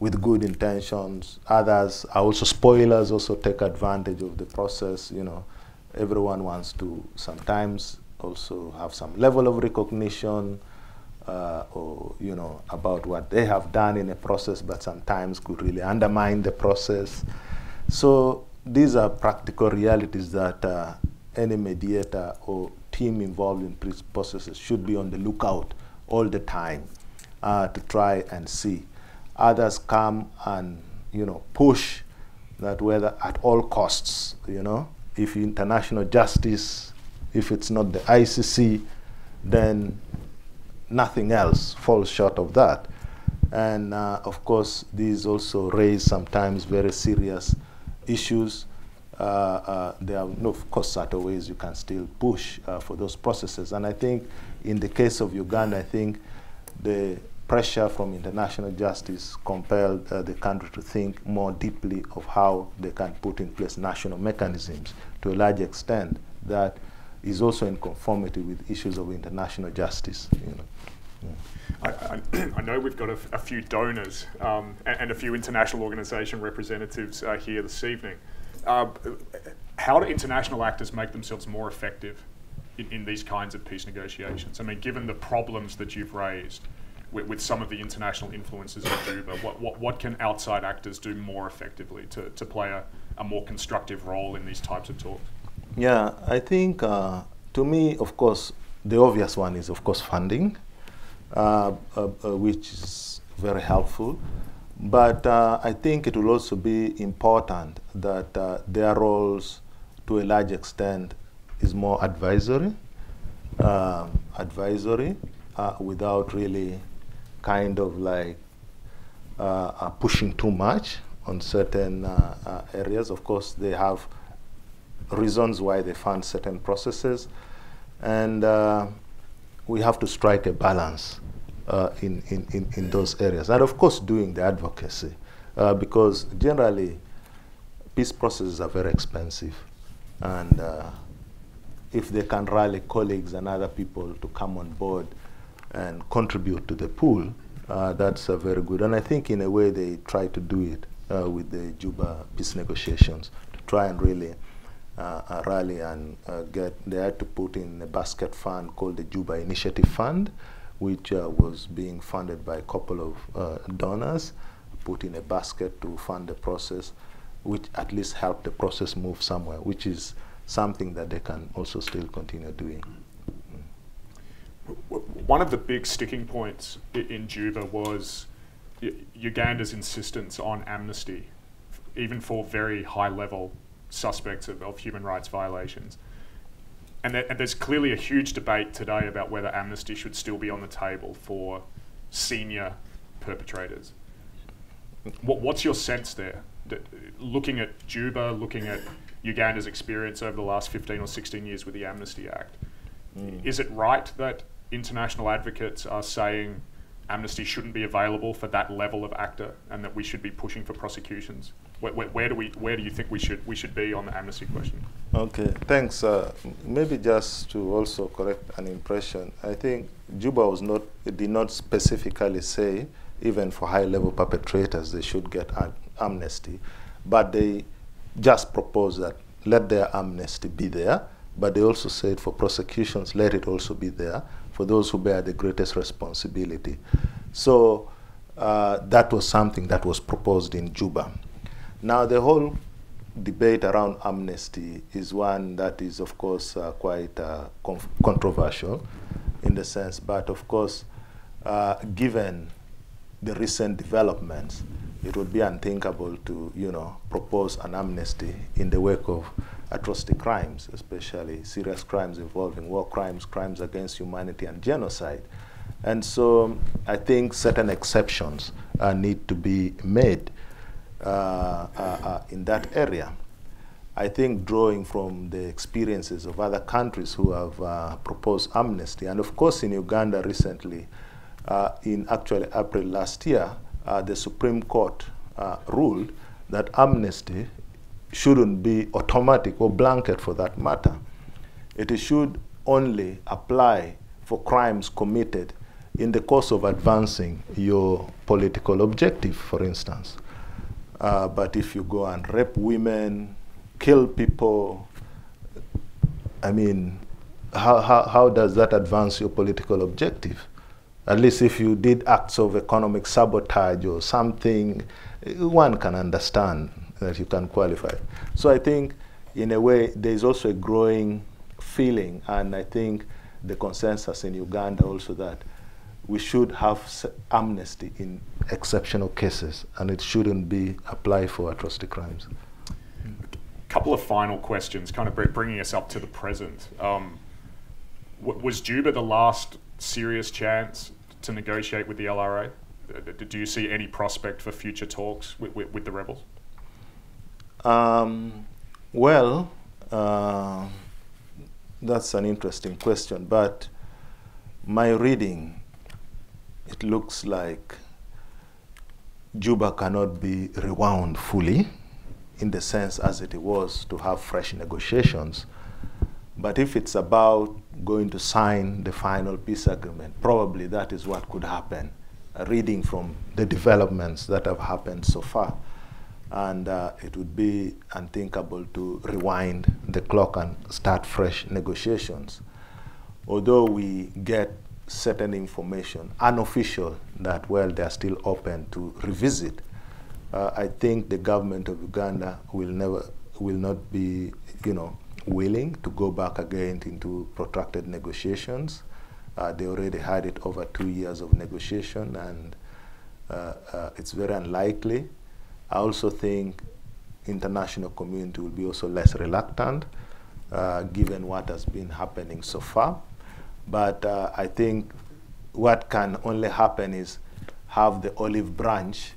with good intentions. Others are also spoilers, also take advantage of the process. You know, everyone wants to sometimes also have some level of recognition uh, or, you know, about what they have done in a process, but sometimes could really undermine the process. So these are practical realities that uh, any mediator or team involved in peace processes should be on the lookout all the time uh, to try and see. Others come and, you know, push that whether at all costs, you know, if international justice, if it's not the I C C, then nothing else falls short of that. And uh, of course, these also raise sometimes very serious issues. Uh, uh, there are, no, of course, certain ways you can still push uh, for those processes. And I think in the case of Uganda, I think the pressure from international justice compelled uh, the country to think more deeply of how they can put in place national mechanisms to a large extent that is also in conformity with issues of international justice. You know. I, I, I know we've got a, a few donors um, and, and a few international organisation representatives uh, here this evening. Uh, how do international actors make themselves more effective in, in these kinds of peace negotiations? I mean, given the problems that you've raised with, with some of the international influences in Juba, what, what, what can outside actors do more effectively to, to play a, a more constructive role in these types of talks? Yeah, I think uh, to me, of course, the obvious one is, of course, funding. Uh, uh, uh, which is very helpful. But uh, I think it will also be important that uh, their roles, to a large extent, is more advisory, uh, advisory uh, without really kind of like uh, uh, pushing too much on certain uh, uh, areas. Of course, they have reasons why they fund certain processes. And uh, we have to strike a balance uh, in, in, in, in those areas. And of course, doing the advocacy, uh, because generally, peace processes are very expensive. And uh, if they can rally colleagues and other people to come on board and contribute to the pool, uh, that's uh, very good. And I think in a way, they try to do it uh, with the Juba peace negotiations, to try and really Uh, rally and uh, get, they had to put in a basket fund called the Juba Initiative Fund, which uh, was being funded by a couple of uh, donors, put in a basket to fund the process, which at least helped the process move somewhere, which is something that they can also still continue doing. One of the big sticking points in Juba was Uganda's insistence on amnesty, even for very high-level suspects of, of human rights violations. And, there, and there's clearly a huge debate today about whether amnesty should still be on the table for senior perpetrators. What, what's your sense there? That looking at Juba, looking at Uganda's experience over the last fifteen or sixteen years with the Amnesty Act, mm. is it right that international advocates are saying amnesty shouldn't be available for that level of actor, and that we should be pushing for prosecutions? Where, where, where do we, where do you think we should we should be on the amnesty question? Okay, thanks. Uh, maybe just to also correct an impression, I think Juba was not did not specifically say even for high-level perpetrators they should get amnesty, but they just proposed that let their amnesty be there. But they also said for prosecutions, let it also be there for those who bear the greatest responsibility. So uh, that was something that was proposed in Juba. Now the whole debate around amnesty is one that is, of course, uh, quite uh, controversial in the sense, but of course, uh, given the recent developments, it would be unthinkable to, you know, propose an amnesty in the wake of atrocity crimes, especially serious crimes involving war crimes, crimes against humanity, and genocide. And so I think certain exceptions uh, need to be made uh, uh, uh, in that area. I think drawing from the experiences of other countries who have uh, proposed amnesty, and of course in Uganda recently, uh, in actually April last year, uh, the Supreme Court uh, ruled that amnesty shouldn't be automatic or blanket for that matter. It should only apply for crimes committed in the course of advancing your political objective, for instance. Uh, but if you go and rape women, kill people, I mean, how, how, how does that advance your political objective? At least if you did acts of economic sabotage or something, one can understand that you can qualify. So I think, in a way, there's also a growing feeling, and I think the consensus in Uganda also that we should have amnesty in exceptional cases, and it shouldn't be applied for atrocity crimes. A couple of final questions, kind of bringing us up to the present. Um, was Juba the last serious chance to negotiate with the L R A? Do you see any prospect for future talks with, with, with the rebels? Um, well, uh, that's an interesting question, but my reading, it looks like Juba cannot be rewound fully in the sense as it was to have fresh negotiations. But if it's about going to sign the final peace agreement, probably that is what could happen, uh, reading from the developments that have happened so far. And uh, it would be unthinkable to rewind the clock and start fresh negotiations. Although we get certain information, unofficial, that, well, they are still open to revisit, uh, I think the government of Uganda will never, will not be, you know, willing to go back again into protracted negotiations. Uh, they already had it over two years of negotiation, and uh, uh, it's very unlikely. I also think international community will be also less reluctant, uh, given what has been happening so far. But uh, I think what can only happen is have the olive branch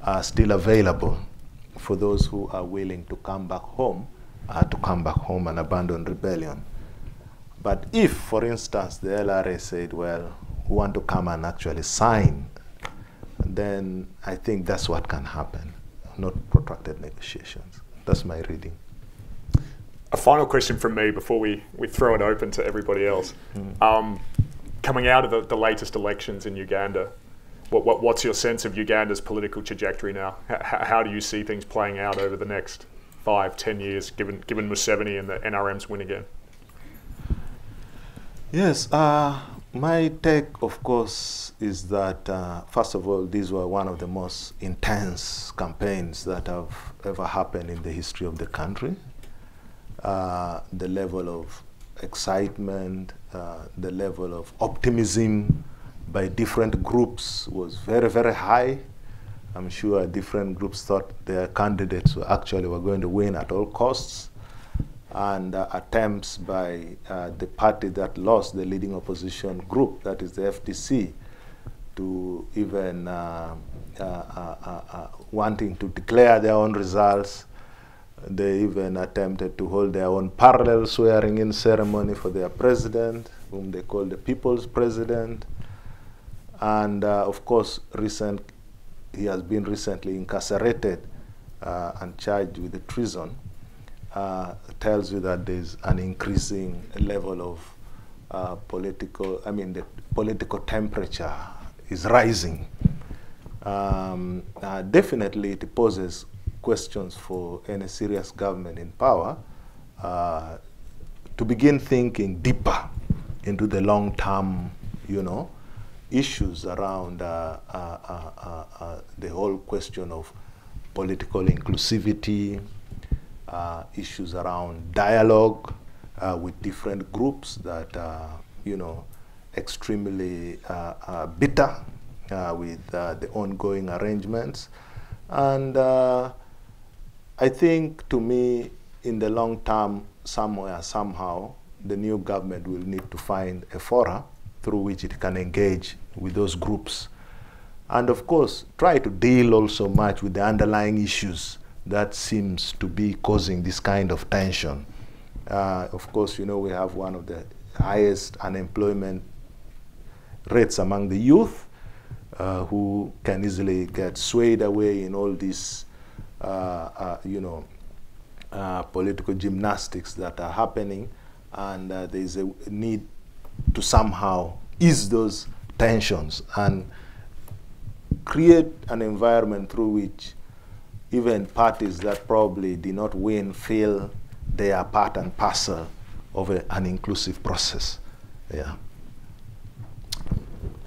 uh, still available for those who are willing to come back home, uh, to come back home and abandon rebellion. But if, for instance, the L R A said, well, we want to come and actually sign, then I think that's what can happen. Not protracted negotiations. That's my reading. A final question from me before we, we throw it open to everybody else. Mm. Um, coming out of the, the latest elections in Uganda, what, what, what's your sense of Uganda's political trajectory now? H how do you see things playing out over the next five, ten years, given, given Museveni and the N R M's win again? Yes, uh, my take, of course, is that, uh, first of all, these were one of the most intense campaigns that have ever happened in the history of the country. uh, the level of excitement, uh, the level of optimism by different groups was very, very high. I'm sure different groups thought their candidates were actually were going to win at all costs. And uh, attempts by uh, the party that lost, the leading opposition group, that is the F D C, to even uh, uh, uh, uh, uh, wanting to declare their own results. They even attempted to hold their own parallel swearing-in ceremony for their president, whom they call the people's president. And uh, of course, recent he has been recently incarcerated uh, and charged with the treason. Uh, tells you that there's an increasing level of uh, political, I mean, the political temperature is rising. Um, uh, definitely it poses questions for any serious government in power uh, to begin thinking deeper into the long-term, you know, issues around uh, uh, uh, uh, uh, the whole question of political inclusivity, Uh, issues around dialogue uh, with different groups that are, you know, extremely uh, uh, bitter uh, with uh, the ongoing arrangements. And uh, I think, to me, in the long term, somewhere, somehow, the new government will need to find a forum through which it can engage with those groups. And of course, try to deal also much with the underlying issues that seems to be causing this kind of tension. Uh, of course, you know, we have one of the highest unemployment rates among the youth, uh, who can easily get swayed away in all these, uh, uh, you know, uh, political gymnastics that are happening. And uh, there is a need to somehow ease those tensions and create an environment through which even parties that probably did not win feel they are part and parcel of a, an inclusive process. Yeah.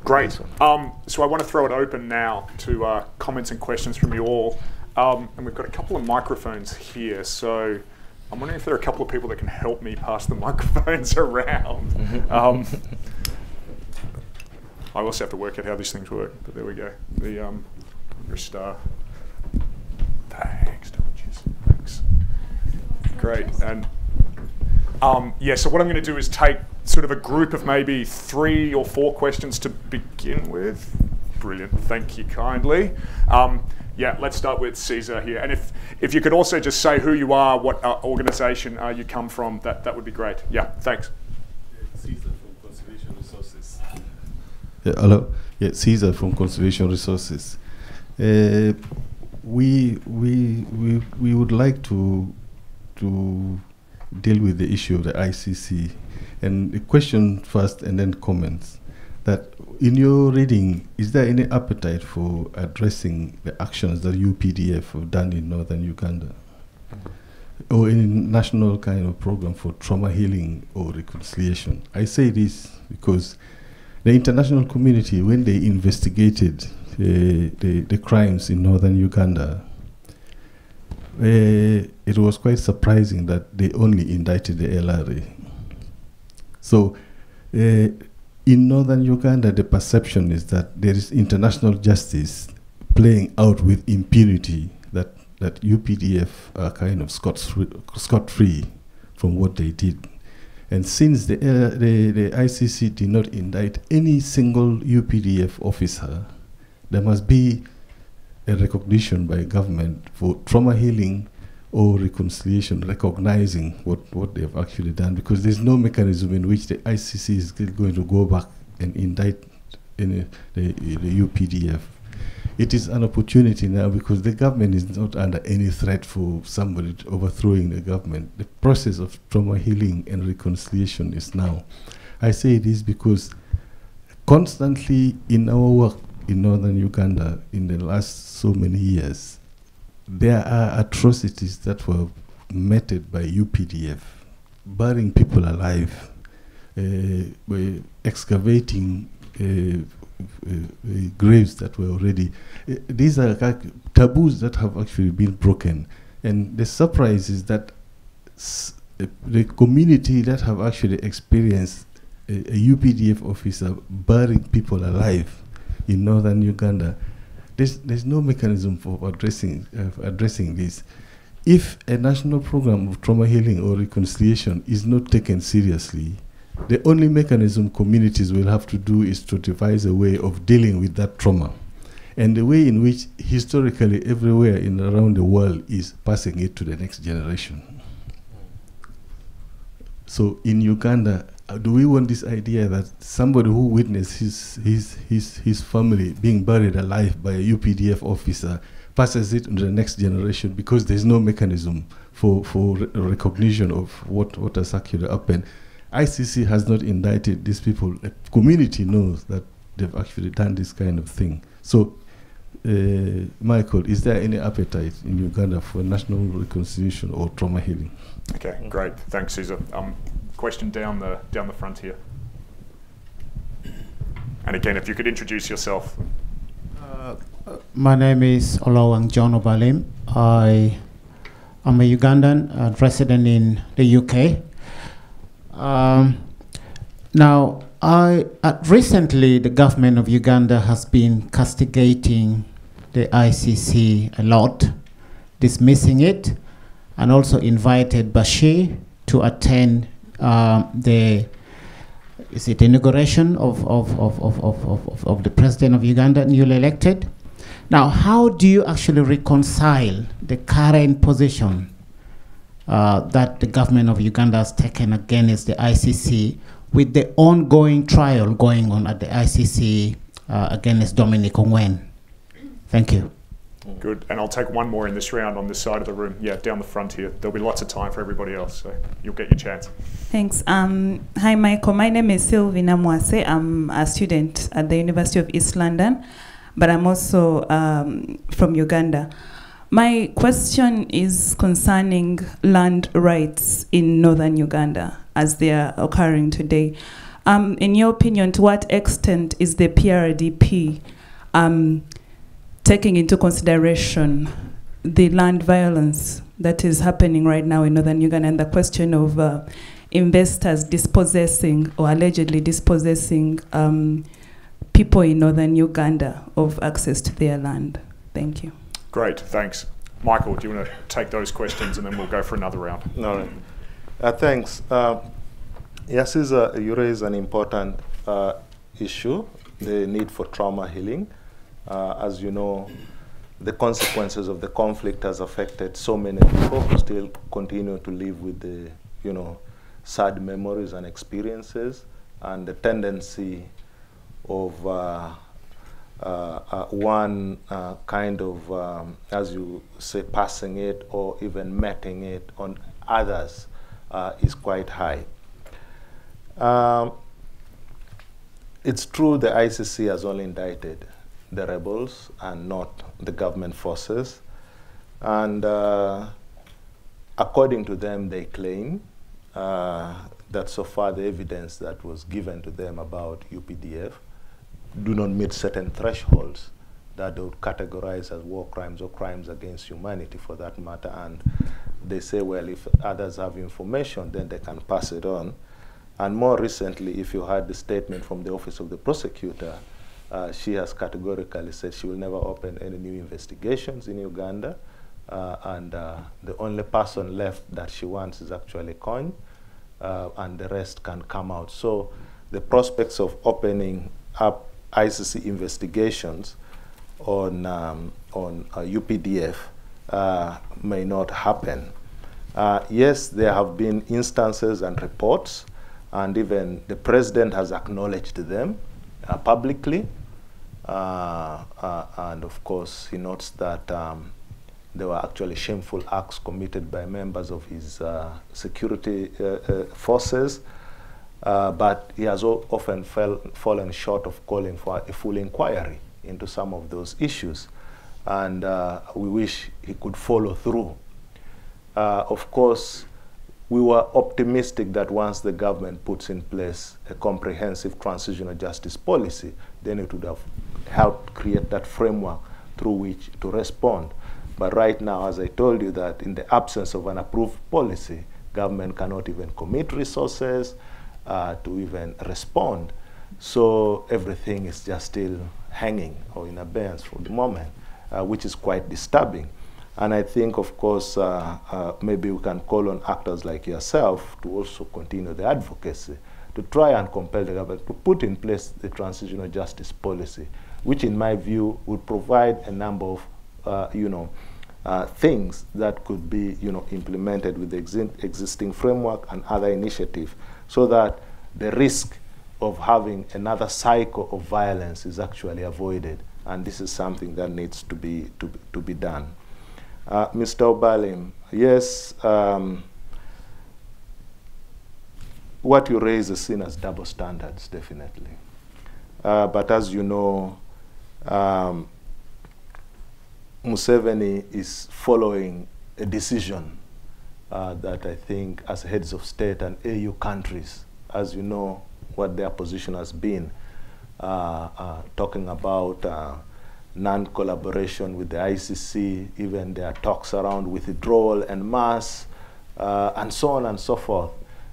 Great. Um, so I want to throw it open now to uh, comments and questions from you all. Um, and we've got a couple of microphones here. So I'm wondering if there are a couple of people that can help me pass the microphones around. Mm-hmm. um, I also have to work out how these things work, but there we go. The um, your star. Thanks, thanks. Great. And um, yeah, so what I'm going to do is take sort of a group of maybe three or four questions to begin with. Brilliant. Thank you kindly. Um, yeah, let's start with Cesar here. And if if you could also just say who you are, what uh, organisation uh, you come from, that that would be great. Yeah. Thanks. Yeah, Cesar from Conciliation Resources. Yeah, hello. Yeah, Cesar from Conciliation Resources. Uh, We, we we we would like to to deal with the issue of the I C C, and the question first and then comments. That in your reading, is there any appetite for addressing the actions that U P D F have done in northern Uganda, or any national kind of program for trauma healing or reconciliation? I say this because the international community, when they investigated The, the, the crimes in northern Uganda, uh, it was quite surprising that they only indicted the L R A. So uh, in northern Uganda, the perception is that there is international justice playing out with impunity, that, that U P D F are kind of scot-free, scot-free from what they did. And since the, uh, the, the I C C did not indict any single U P D F officer, there must be a recognition by government for trauma healing or reconciliation, recognizing what, what they've actually done, because there's no mechanism in which the I C C is going to go back and indict in a, the, the U P D F. It is an opportunity now because the government is not under any threat for somebody overthrowing the government. The process of trauma healing and reconciliation is now. I say this because constantly in our work in northern Uganda in the last so many years, there are atrocities that were meted by U P D F, burning people alive, uh, excavating uh, uh, uh, graves that were already, uh, these are taboos that have actually been broken. And the surprise is that s uh, the, the community that have actually experienced a, a U P D F officer burying people alive in northern Uganda, there's, there's no mechanism for addressing, uh, for addressing this. If a national program of trauma healing or reconciliation is not taken seriously, the only mechanism communities will have to do is to devise a way of dealing with that trauma. And the way in which historically everywhere in around the world is passing it to the next generation. So in Uganda, uh, do we want this idea that somebody who witnessed his, his, his, his family being buried alive by a U P D F officer passes it to the next generation because there's no mechanism for, for re recognition of what, what has actually happened? I C C has not indicted these people. The community knows that they've actually done this kind of thing. So, uh, Michael, is there any appetite in Uganda for national reconciliation or trauma healing? Okay, great. Thanks, Cesar. Um, question down the down the front here. And again, if you could introduce yourself. Uh, my name is Olawang John Obalim. I am a Ugandan uh, resident in the U K. Um, now, I uh, recently the government of Uganda has been castigating the I C C a lot, dismissing it, and also invited Bashir to attend uh, the is it inauguration of of of of of of, of the president of Uganda, newly elected. Now, how do you actually reconcile the current position Uh, that the government of Uganda has taken against the I C C with the ongoing trial going on at the I C C uh, against Dominic Ongwen? Thank you. Good, and I'll take one more in this round on this side of the room. Yeah, down the front here. There'll be lots of time for everybody else, so you'll get your chance. Thanks. Um, hi, Michael. My name is Sylvina Mwase. I'm a student at the University of East London, but I'm also um, from Uganda. My question is concerning land rights in northern Uganda as they are occurring today. Um, in your opinion, to what extent is the P R D P um, taking into consideration the land violence that is happening right now in northern Uganda and the question of uh, investors dispossessing or allegedly dispossessing um, people in northern Uganda of access to their land? Thank you. Great, thanks. Michael, do you want to take those questions and then we'll go for another round? No, uh, thanks. Uh, yes, is a, you raise an important uh, issue, the need for trauma healing. Uh, as you know, the consequences of the conflict has affected so many people who still continue to live with the, you know, sad memories and experiences, and the tendency of uh, Uh, uh, one uh, kind of, um, as you say, passing it or even meting it on others uh, is quite high. Um, it's true the I C C has only indicted the rebels and not the government forces. And uh, according to them, they claim uh, that so far the evidence that was given to them about U P D F do not meet certain thresholds that they would categorize as war crimes or crimes against humanity for that matter. And they say, well, if others have information, then they can pass it on. And more recently, if you had the statement from the Office of the Prosecutor, uh, she has categorically said she will never open any new investigations in Uganda. Uh, and uh, the only person left that she wants is actually Kony, uh, and the rest can come out. So the prospects of opening up I C C investigations on, um, on uh, U P D F uh, may not happen. Uh, yes, there have been instances and reports, and even the president has acknowledged them uh, publicly. Uh, uh, and of course, he notes that um, there were actually shameful acts committed by members of his uh, security uh, uh, forces. Uh, but he has often fell, fallen short of calling for a full inquiry into some of those issues. And uh, we wish he could follow through. Uh, of course, we were optimistic that once the government puts in place a comprehensive transitional justice policy, then it would have helped create that framework through which to respond. But right now, as I told you, that in the absence of an approved policy, Government cannot even commit resources uh, to even respond. So everything is just still hanging or in abeyance for the moment, uh, which is quite disturbing. And I think, of course, uh, uh, maybe we can call on actors like yourself to also continue the advocacy to try and compel the government to put in place the transitional justice policy, which in my view would provide a number of, uh, you know, uh, things that could be, you know, implemented with the exi- existing framework and other initiatives, so that the risk of having another cycle of violence is actually avoided. And this is something that needs to be, to, to be done. Uh, Mister Obalim, yes, um, what you raise is seen as double standards, definitely. Uh, but as you know, um, Museveni is following a decision uh, that I think as heads of state and A U countries, as you know what their position has been, uh, uh, talking about uh, non-collaboration with the I C C, even their talks around withdrawal and mass, uh, and so on and so forth.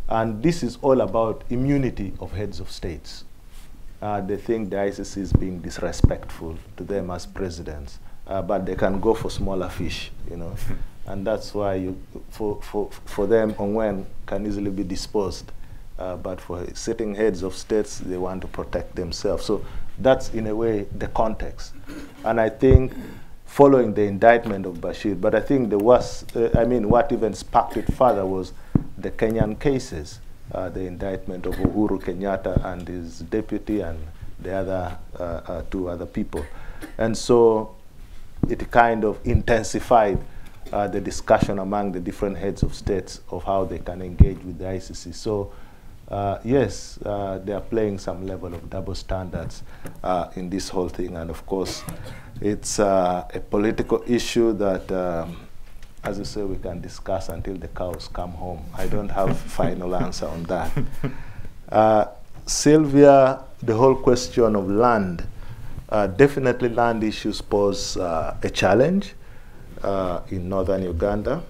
And this is all about immunity of heads of states. Uh, they think the I C C is being disrespectful to them as presidents, uh, but they can go for smaller fish, you know. And that's why you, for, for, for them, Ongwen can easily be disposed. Uh, but for sitting heads of states, they want to protect themselves. So that's, in a way, the context. And I think following the indictment of Bashir, but I think the worst, uh, I mean, what even sparked it further was the Kenyan cases, uh, the indictment of Uhuru Kenyatta and his deputy and the other uh, uh, two other people. And so it kind of intensified uh, the discussion among the different heads of states of how they can engage with the I C C. So. Uh, yes, uh, they are playing some level of double standards uh, in this whole thing. And of course, it's uh, a political issue that, um, as you say, we can discuss until the cows come home. I don't have a final answer on that. Uh, Sylvia, the whole question of land, uh, definitely land issues pose uh, a challenge uh, in northern Uganda.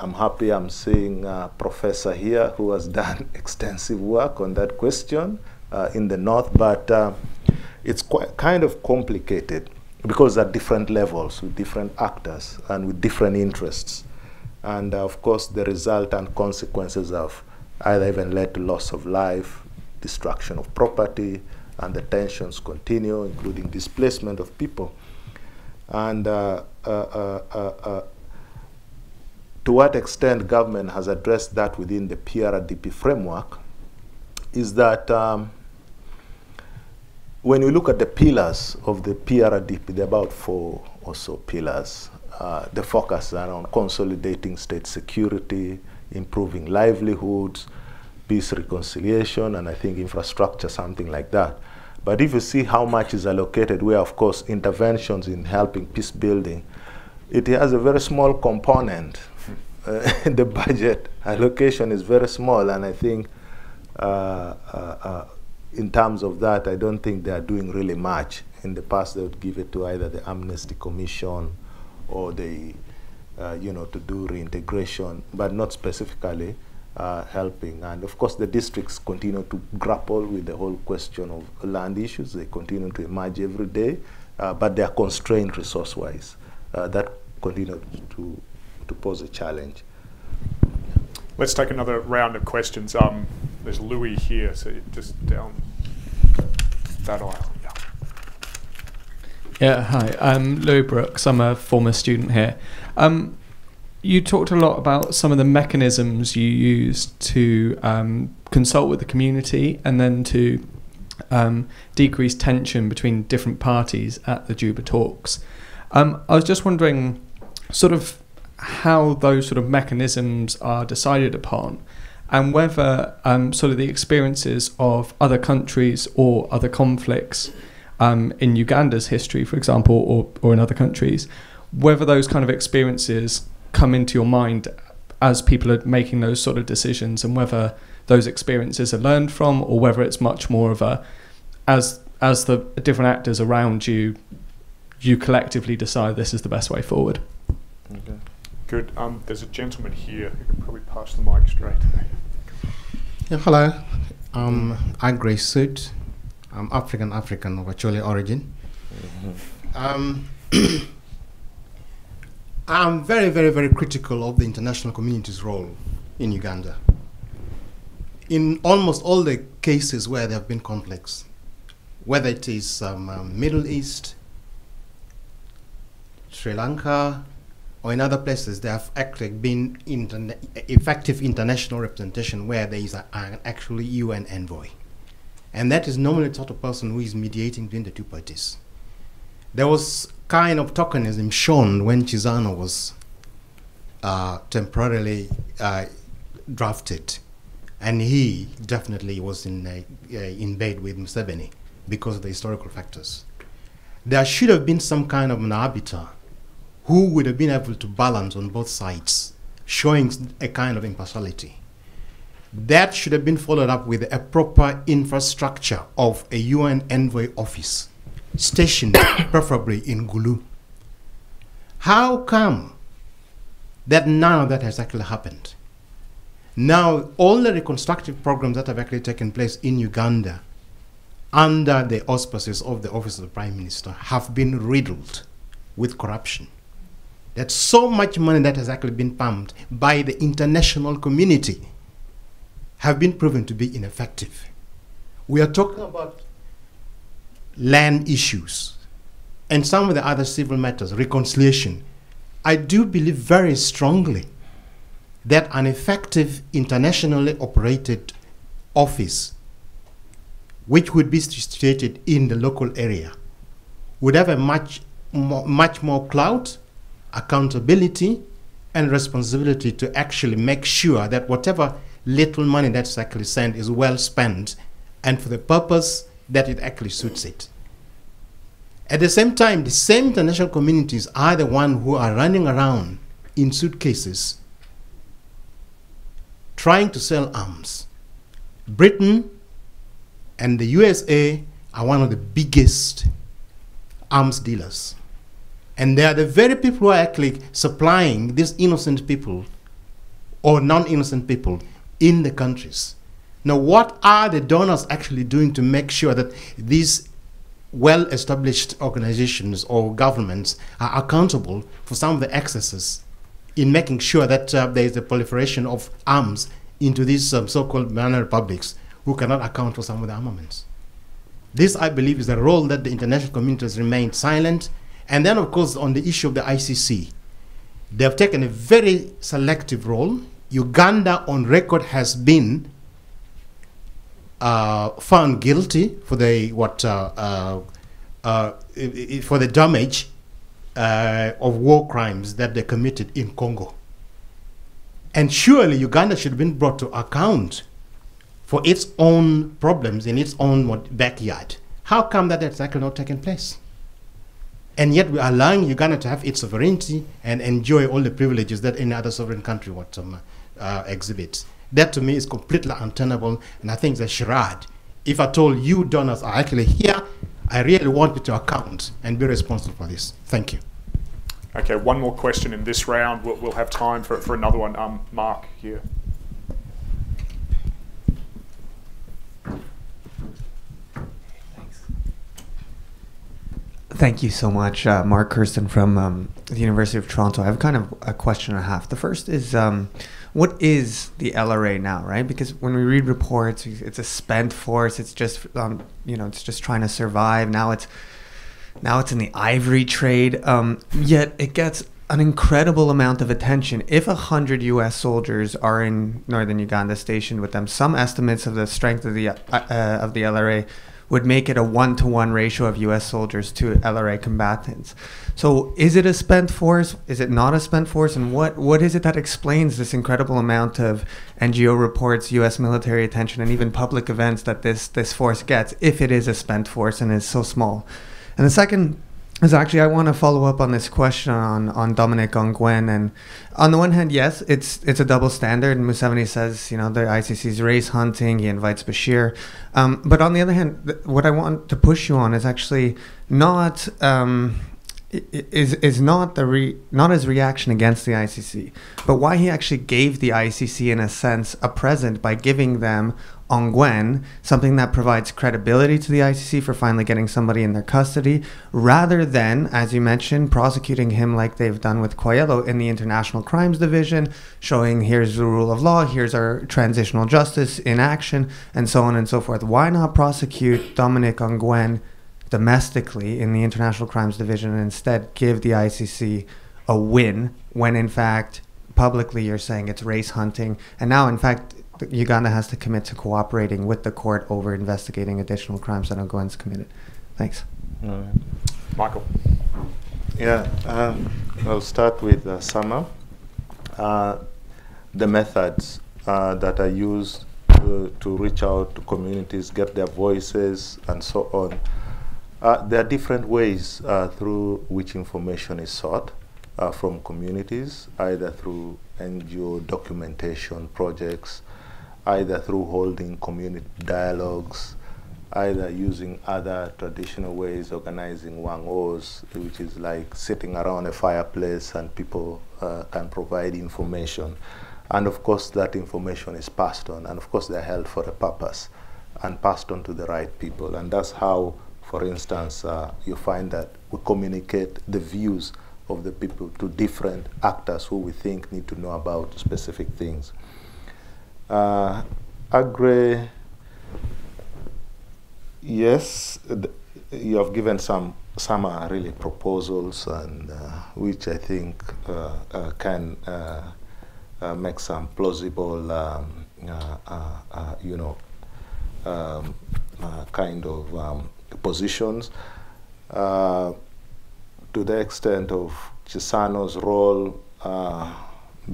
I'm happy I'm seeing a professor here who has done extensive work on that question uh, in the north, but uh, it's quite kind of complicated because at different levels with different actors and with different interests. And uh, of course, the result and consequences have either even led to loss of life, destruction of property, and the tensions continue, including displacement of people. And uh, uh, uh, uh, uh, to what extent government has addressed that within the P R D P framework is that um, when you look at the pillars of the P R D P, there are about four or so pillars. Uh, the focus are on consolidating state security, improving livelihoods, peace reconciliation, and I think infrastructure, something like that. But if you see how much is allocated, where of course interventions in helping peace building, it has a very small component. Uh, the budget allocation is very small, and I think uh, uh, uh, in terms of that, I don't think they are doing really much. In the past, they would give it to either the Amnesty Commission or the, uh, you know, to do reintegration, but not specifically uh, helping. And of course, the districts continue to grapple with the whole question of land issues. They continue to emerge every day, uh, but they are constrained resource-wise. Uh, that continue to to pose a challenge. Let's take another round of questions. Um, there's Louis here, so just down that aisle. Yeah. Yeah. Hi, I'm Louis Brooks. I'm a former student here. Um, you talked a lot about some of the mechanisms you use to um, consult with the community and then to um, decrease tension between different parties at the Juba talks. Um, I was just wondering, sort of, how those sort of mechanisms are decided upon, and whether um, sort of the experiences of other countries or other conflicts um, in Uganda's history, for example, or, or in other countries, whether those kind of experiences come into your mind as people are making those sort of decisions, and whether those experiences are learned from, or whether it's much more of a, as, as the different actors around you, you collectively decide this is the best way forward. Okay. Good. Um, there's a gentleman here who can probably pass the mic straight. Yeah, hello. Um, I'm Grace Soot. I'm African African of Acholi origin. Um, I'm very, very, very critical of the international community's role in Uganda. In almost all the cases where there have been conflicts, whether it is um, um, Middle East, Sri Lanka, or in other places, there have actually been interne effective international representation where there is a, an actually U N envoy. And that is normally the sort of person who is mediating between the two parties. There was kind of tokenism shown when Chizano was uh, temporarily uh, drafted. And he definitely was in, uh, uh, in bed with Museveni because of the historical factors. There should have been some kind of an arbiter who would have been able to balance on both sides, showing a kind of impartiality. That should have been followed up with a proper infrastructure of a U N envoy office, stationed preferably in Gulu. How come that none of that has actually happened? Now, all the reconstructive programs that have actually taken place in Uganda under the auspices of the Office of the Prime Minister have been riddled with corruption. That's so much money that has actually been pumped by the international community have been proven to be ineffective. We are talking about land issues and some of the other civil matters, reconciliation. I do believe very strongly that an effective internationally operated office, which would be situated in the local area, would have a much more, much more clout, accountability, and responsibility to actually make sure that whatever little money that's actually sent is well spent and for the purpose that it actually suits it. At the same time, the same international communities are the ones who are running around in suitcases trying to sell arms. Britain and the U S A are one of the biggest arms dealers. And they are the very people who are actually supplying these innocent people or non-innocent people in the countries. Now, what are the donors actually doing to make sure that these well-established organizations or governments are accountable for some of the excesses in making sure that uh, there is a proliferation of arms into these um, so-called minor republics who cannot account for some of the armaments? This, I believe, is the role that the international community has remained silent. And then, of course, on the issue of the I C C, they have taken a very selective role. Uganda, on record, has been uh, found guilty for the what uh, uh, uh, for the damage uh, of war crimes that they committed in Congo. And surely Uganda should have been brought to account for its own problems in its own backyard. How come that that's actually not taking place? And yet we are allowing Uganda to have its sovereignty and enjoy all the privileges that any other sovereign country would um, uh, exhibit. That to me is completely untenable, and I think it's a charade. If at all you donors are actually here, I really want you to account and be responsible for this. Thank you. Okay, one more question in this round. We'll, we'll have time for, for another one. Um, Mark here. Thank you so much, uh, Mark Kirsten from um, the University of Toronto. I have kind of a question and a half. The first is, um, what is the L R A now, right? Because when we read reports, it's a spent force. It's just, um, you know, it's just trying to survive. Now it's, now it's in the ivory trade. Um, yet it gets an incredible amount of attention. If a hundred U S soldiers are in northern Uganda stationed with them, some estimates of the strength of the uh, uh, of the L R A would make it a one-to-one ratio of U S soldiers to L R A combatants. So is it a spent force? Is it not a spent force? And what, what is it that explains this incredible amount of N G O reports, U S military attention, and even public events that this, this force gets, if it is a spent force and is so small? And the second is actually, I want to follow up on this question on, on Dominic Ongwen. And on the one hand, yes, it's it's a double standard. And Museveni says, you know, the I C C's race hunting, he invites Bashir. Um, but on the other hand, th what I want to push you on is actually not, um, is is not the re, not his reaction against the I C C, but why he actually gave the I C C in a sense a present by giving them Ongwen, something that provides credibility to the I C C for finally getting somebody in their custody, rather than, as you mentioned, prosecuting him like they've done with Coelho in the International Crimes Division, showing here's the rule of law, here's our transitional justice in action, and so on and so forth. Why not prosecute Dominic Ongwen domestically in the International Crimes Division and instead give the I C C a win when, in fact, publicly you're saying it's race hunting, and now, in fact, Uganda has to commit to cooperating with the court over investigating additional crimes that Ongwen's committed. Thanks. Uh, Michael. Yeah, uh, I'll start with uh, Sama. Uh, the methods uh, that are used to, to reach out to communities, get their voices, and so on. Uh, there are different ways uh, through which information is sought uh, from communities, either through N G O documentation projects, either through holding community dialogues, either using other traditional ways, organizing wangos, which is like sitting around a fireplace and people uh, can provide information. And of course, that information is passed on, and of course they're held for a purpose and passed on to the right people. And that's how, for instance, uh, you find that we communicate the views of the people to different actors who we think need to know about specific things. Uh, Agre, yes, you have given some some uh, really proposals, and uh, which I think uh, uh, can uh, uh, make some plausible, um, uh, uh, uh, you know, um, uh, kind of um, positions. Uh, to the extent of Chisano's role uh,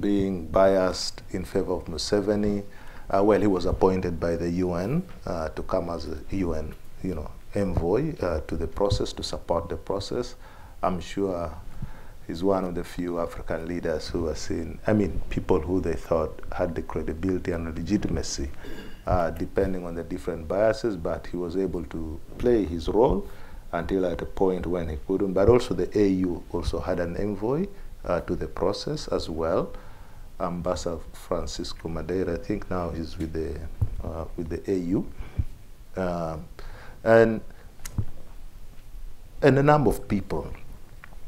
being biased in favor of Museveni. Uh, well, he was appointed by the U N uh, to come as a U N, you know, envoy uh, to the process, to support the process. I'm sure he's one of the few African leaders who are seen, I mean, people who they thought had the credibility and legitimacy, uh, depending on the different biases, but he was able to play his role until at a point when he couldn't. But also the A U also had an envoy uh, to the process as well. Ambassador Francisco Madeira, I think now he's with the uh, with the A U, uh, and and a number of people,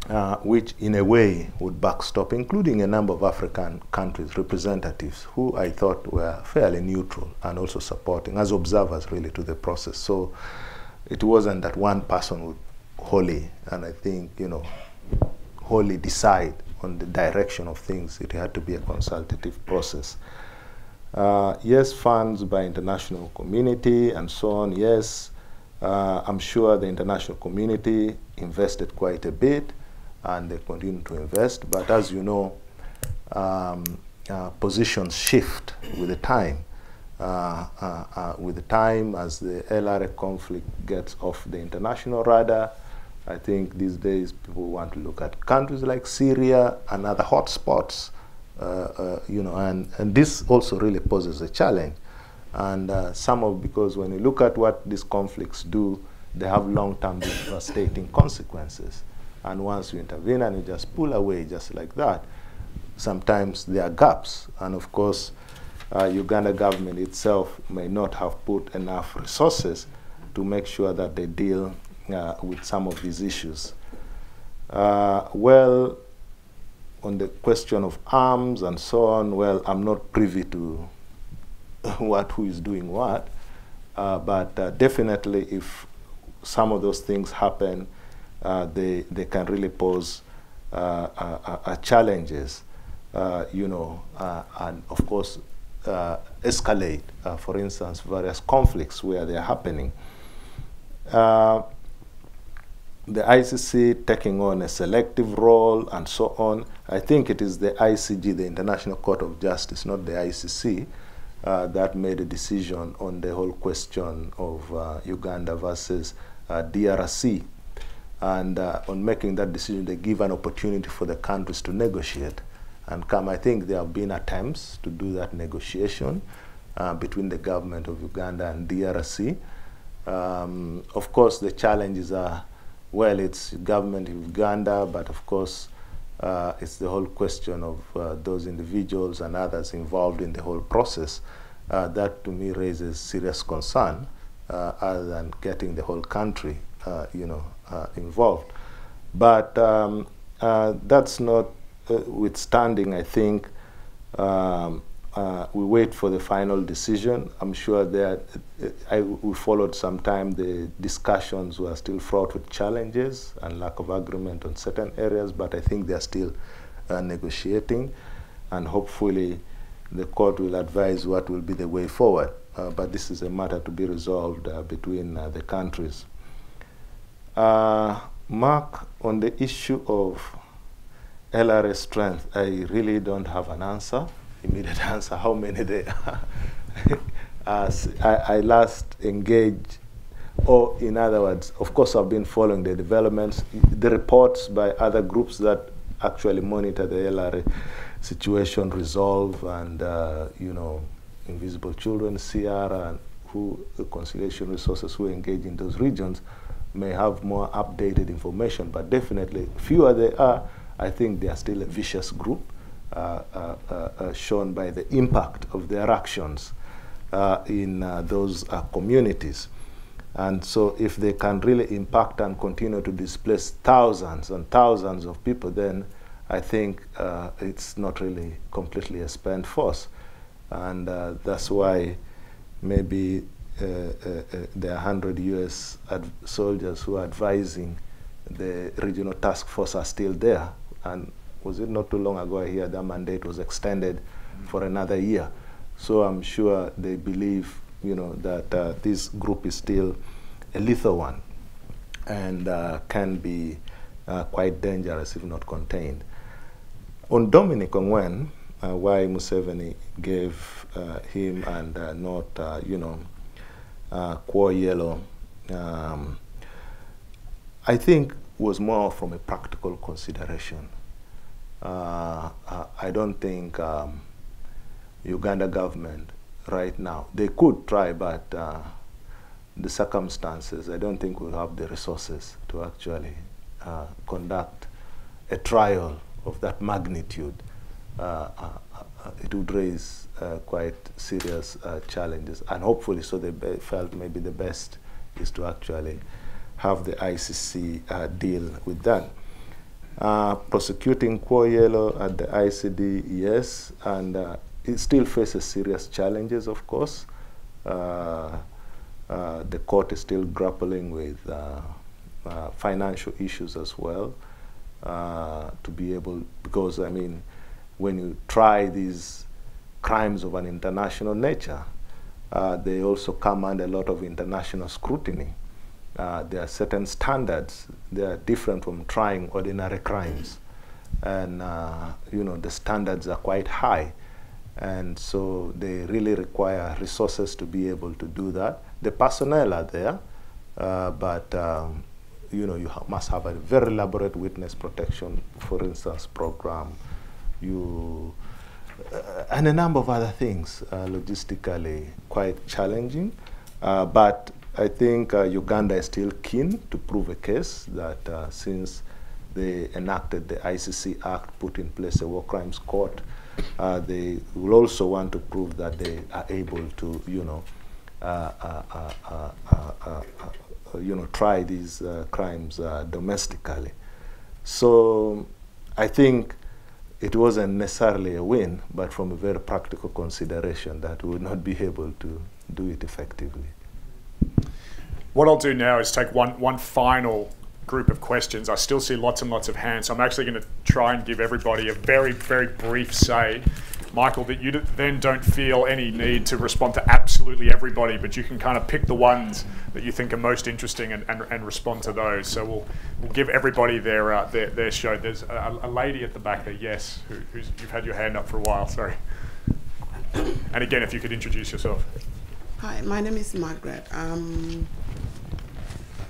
uh, which in a way would backstop, including a number of African countries representatives who I thought were fairly neutral and also supporting as observers really to the process. So it wasn't that one person would wholly, and I think you know, wholly decide on the direction of things. It had to be a consultative process. Uh, yes, funds by international community and so on, yes. Uh, I'm sure the international community invested quite a bit, and they continue to invest, but as you know, um, uh, positions shift with the time. Uh, uh, uh, with the time, as the L R A conflict gets off the international radar, I think these days people want to look at countries like Syria and other hotspots, uh, uh, you know, and, and this also really poses a challenge. And uh, some of, because when you look at what these conflicts do, they have long-term devastating consequences. And once you intervene and you just pull away just like that, sometimes there are gaps. And of course, uh, Uganda government itself may not have put enough resources to make sure that they deal Uh, with some of these issues. Uh, well, on the question of arms and so on, well, I'm not privy to what, who is doing what, uh, but uh, definitely if some of those things happen, uh, they, they can really pose uh, uh, uh, challenges, uh, you know, uh, and of course uh, escalate, uh, for instance, various conflicts where they're happening. Uh, The I C C taking on a selective role and so on. I think it is the I C G, the International Court of Justice, not the I C C, uh, that made a decision on the whole question of uh, Uganda versus uh, D R C. And uh, on making that decision, they give an opportunity for the countries to negotiate and come. I think there have been attempts to do that negotiation uh, between the government of Uganda and D R C. Um, of course, the challenges are well, it's government in Uganda, but of course uh, it's the whole question of uh, those individuals and others involved in the whole process. Uh, that to me raises serious concern, uh, other than getting the whole country uh, you know, uh, involved. But um, uh, that's not uh, withstanding, I think, um, uh, we wait for the final decision. I'm sure that uh, I, we followed some time the discussions were still fraught with challenges and lack of agreement on certain areas, but I think they're still uh, negotiating, and hopefully the court will advise what will be the way forward. Uh, but this is a matter to be resolved uh, between uh, the countries. Uh, Mark, on the issue of L R A strength, I really don't have an answer, immediate answer, how many they are. As I, I last engaged, or in other words, of course I've been following the developments, the reports by other groups that actually monitor the L R A situation, Resolve, and uh, you know, Invisible Children, Sierra, and who, the Conciliation Resources who engage in those regions, may have more updated information, but definitely fewer they are. I think they are still a vicious group, uh, uh, uh, uh, shown by the impact of their actions uh, in uh, those uh, communities. And so if they can really impact and continue to displace thousands and thousands of people, then I think uh, it's not really completely a spent force. And uh, that's why maybe Uh, uh, uh, there are one hundred U S soldiers who are advising the regional task force are still there. And was it not too long ago I hear that mandate was extended mm-hmm. for another year. So I'm sure they believe, you know, that uh, this group is still a lethal one and uh, can be uh, quite dangerous if not contained. On Dominic Ongwen, uh, why Museveni gave uh, him and uh, not, uh, you know, Uh, Core Yellow, um, I think was more from a practical consideration. Uh, uh, I don't think um, Uganda government right now, they could try, but uh, the circumstances, I don't think we'll have the resources to actually uh, conduct a trial of that magnitude. Uh, uh, uh, it would raise Uh, quite serious uh, challenges, and hopefully so they felt maybe the best is to actually have the I C C uh, deal with that. Uh, prosecuting Kwoyelo at the I C D, yes, and uh, it still faces serious challenges, of course. Uh, uh, the court is still grappling with uh, uh, financial issues as well, uh, to be able, because I mean, when you try these crimes of an international nature, uh, they also come under a lot of international scrutiny. Uh, there are certain standards. They are different from trying ordinary crimes. And, uh, you know, the standards are quite high. And so they really require resources to be able to do that. The personnel are there, uh, but, um, you know, you ha must have a very elaborate witness protection, for instance, program. You... Uh, and a number of other things, uh, logistically quite challenging. Uh, but I think uh, Uganda is still keen to prove a case that uh, since they enacted the I C C Act, put in place a war crimes court, uh, they will also want to prove that they are able to, you know, uh, uh, uh, uh, uh, uh, uh, you know, try these uh, crimes uh, domestically. So I think it wasn't necessarily a win, but from a very practical consideration that we would not be able to do it effectively. What I'll do now is take one, one final group of questions. I still see lots and lots of hands, so I'm actually going to try and give everybody a very, very brief say. Michael, that you d then don't feel any need to respond to absolutely everybody, but you can kind of pick the ones that you think are most interesting and, and, and respond to those. So we'll, we'll give everybody their, uh, their, their show. There's a, a lady at the back there, yes, who, who's, you've had your hand up for a while, sorry. And again, if you could introduce yourself. Hi, my name is Margaret. I'm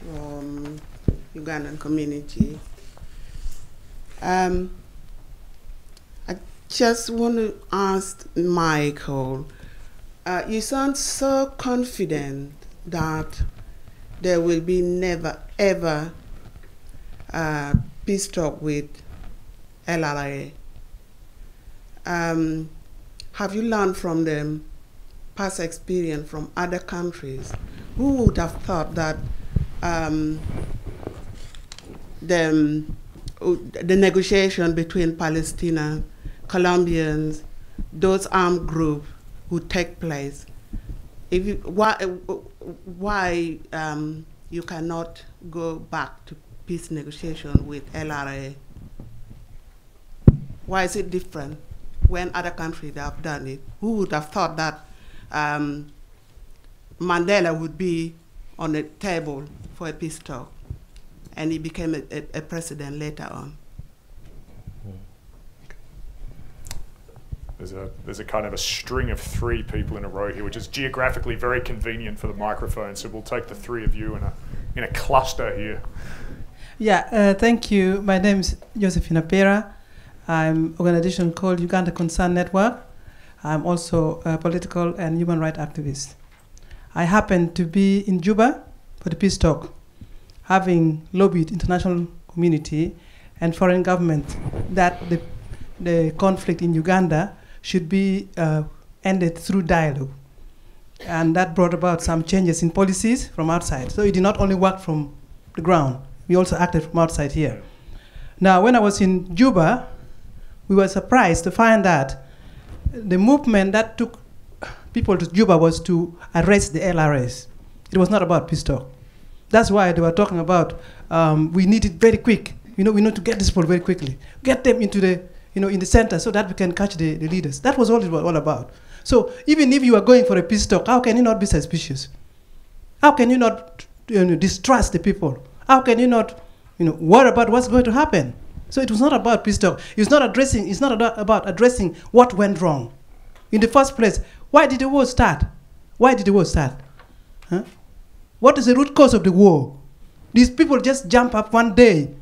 from Ugandan community. Um, Just want to ask Michael, uh, you sound so confident that there will be never, ever uh, peace talk with L R A. Um, have you learned from them past experience from other countries? Who would have thought that um, the, the negotiation between Palestinians, Colombians, those armed groups would take place? If you, why why um, you cannot go back to peace negotiation with L R A? Why is it different when other countries have done it? Who would have thought that um, Mandela would be on the table for a peace talk? And he became a, a, a president later on. There's a, there's a kind of a string of three people in a row here, which is geographically very convenient for the microphone, so we'll take the three of you in a, in a cluster here. Yeah, uh, thank you. My name is Josephina Pera. I'm an organization called Uganda Concern Network. I'm also a political and human rights activist. I happened to be in Juba for the peace talk, having lobbied international community and foreign government that the, the conflict in Uganda should be uh, ended through dialogue. And that brought about some changes in policies from outside. So it did not only work from the ground, we also acted from outside here. Now, when I was in Juba, we were surprised to find that the movement that took people to Juba was to arrest the L R As. It was not about peace talk. That's why they were talking about, um, we need it very quick. You know, we need to get this people very quickly. Get them into the you know, in the center so that we can catch the, the leaders. That was all it was all about. So even if you are going for a peace talk, how can you not be suspicious? How can you not you know, distrust the people? How can you not you know, worry about what's going to happen? So it was not about peace talk. It's not addressing, it's not about addressing what went wrong. In the first place, why did the war start? Why did the war start? Huh? What is the root cause of the war? These people just jump up one day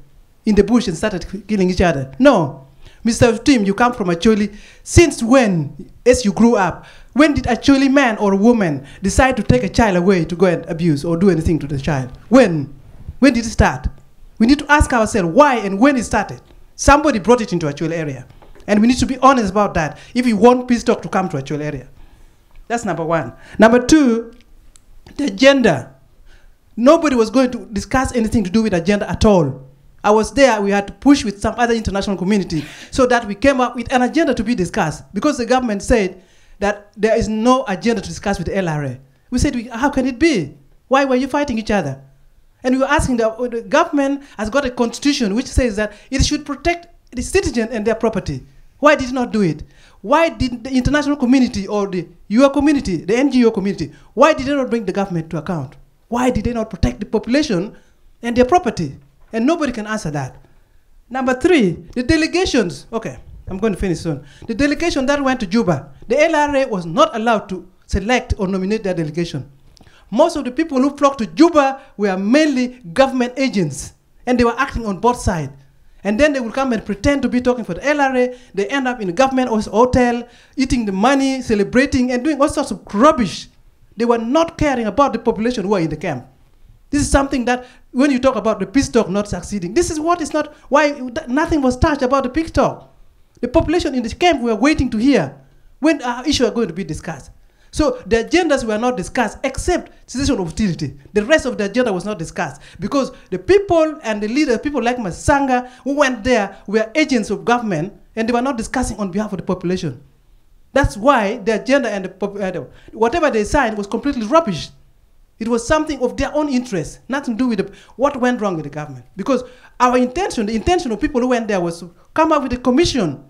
in the bush and started killing each other. No. Mister Otim, you come from Acholi. Since when, as you grew up, when did Acholi man or woman decide to take a child away to go and abuse or do anything to the child? When? When did it start? We need to ask ourselves why and when it started. Somebody brought it into Acholi area. And we need to be honest about that if we want peace talk to come to Acholi area. That's number one. Number two, the agenda. Nobody was going to discuss anything to do with agenda at all. I was there, we had to push with some other international community so that we came up with an agenda to be discussed because the government said that there is no agenda to discuss with the L R A. We said, how can it be? Why were you fighting each other? And we were asking, the, the government has got a constitution which says that it should protect the citizen and their property. Why did it not do it? Why did the international community or the U N community, the N G O community, why did they not bring the government to account? Why did they not protect the population and their property? And nobody can answer that. Number three, the delegations. Okay, I'm going to finish soon. The delegation that went to Juba, the L R A was not allowed to select or nominate their delegation. Most of the people who flocked to Juba were mainly government agents, and they were acting on both sides. And then they would come and pretend to be talking for the L R A. They end up in a government hotel, eating the money, celebrating, and doing all sorts of rubbish. They were not caring about the population who were in the camp. This is something that, when you talk about the peace talk not succeeding, this is what is not, why nothing was touched about the peace talk. The population in this camp were waiting to hear when our issue are going to be discussed. So the agendas were not discussed except cessation of hostility. The rest of the agenda was not discussed because the people and the leaders, people like Masanga who went there, were agents of government and they were not discussing on behalf of the population. That's why the agenda and the, uh, whatever they signed was completely rubbish. It was something of their own interest, nothing to do with the, what went wrong with the government. Because our intention, the intention of people who went there was to come up with a commission,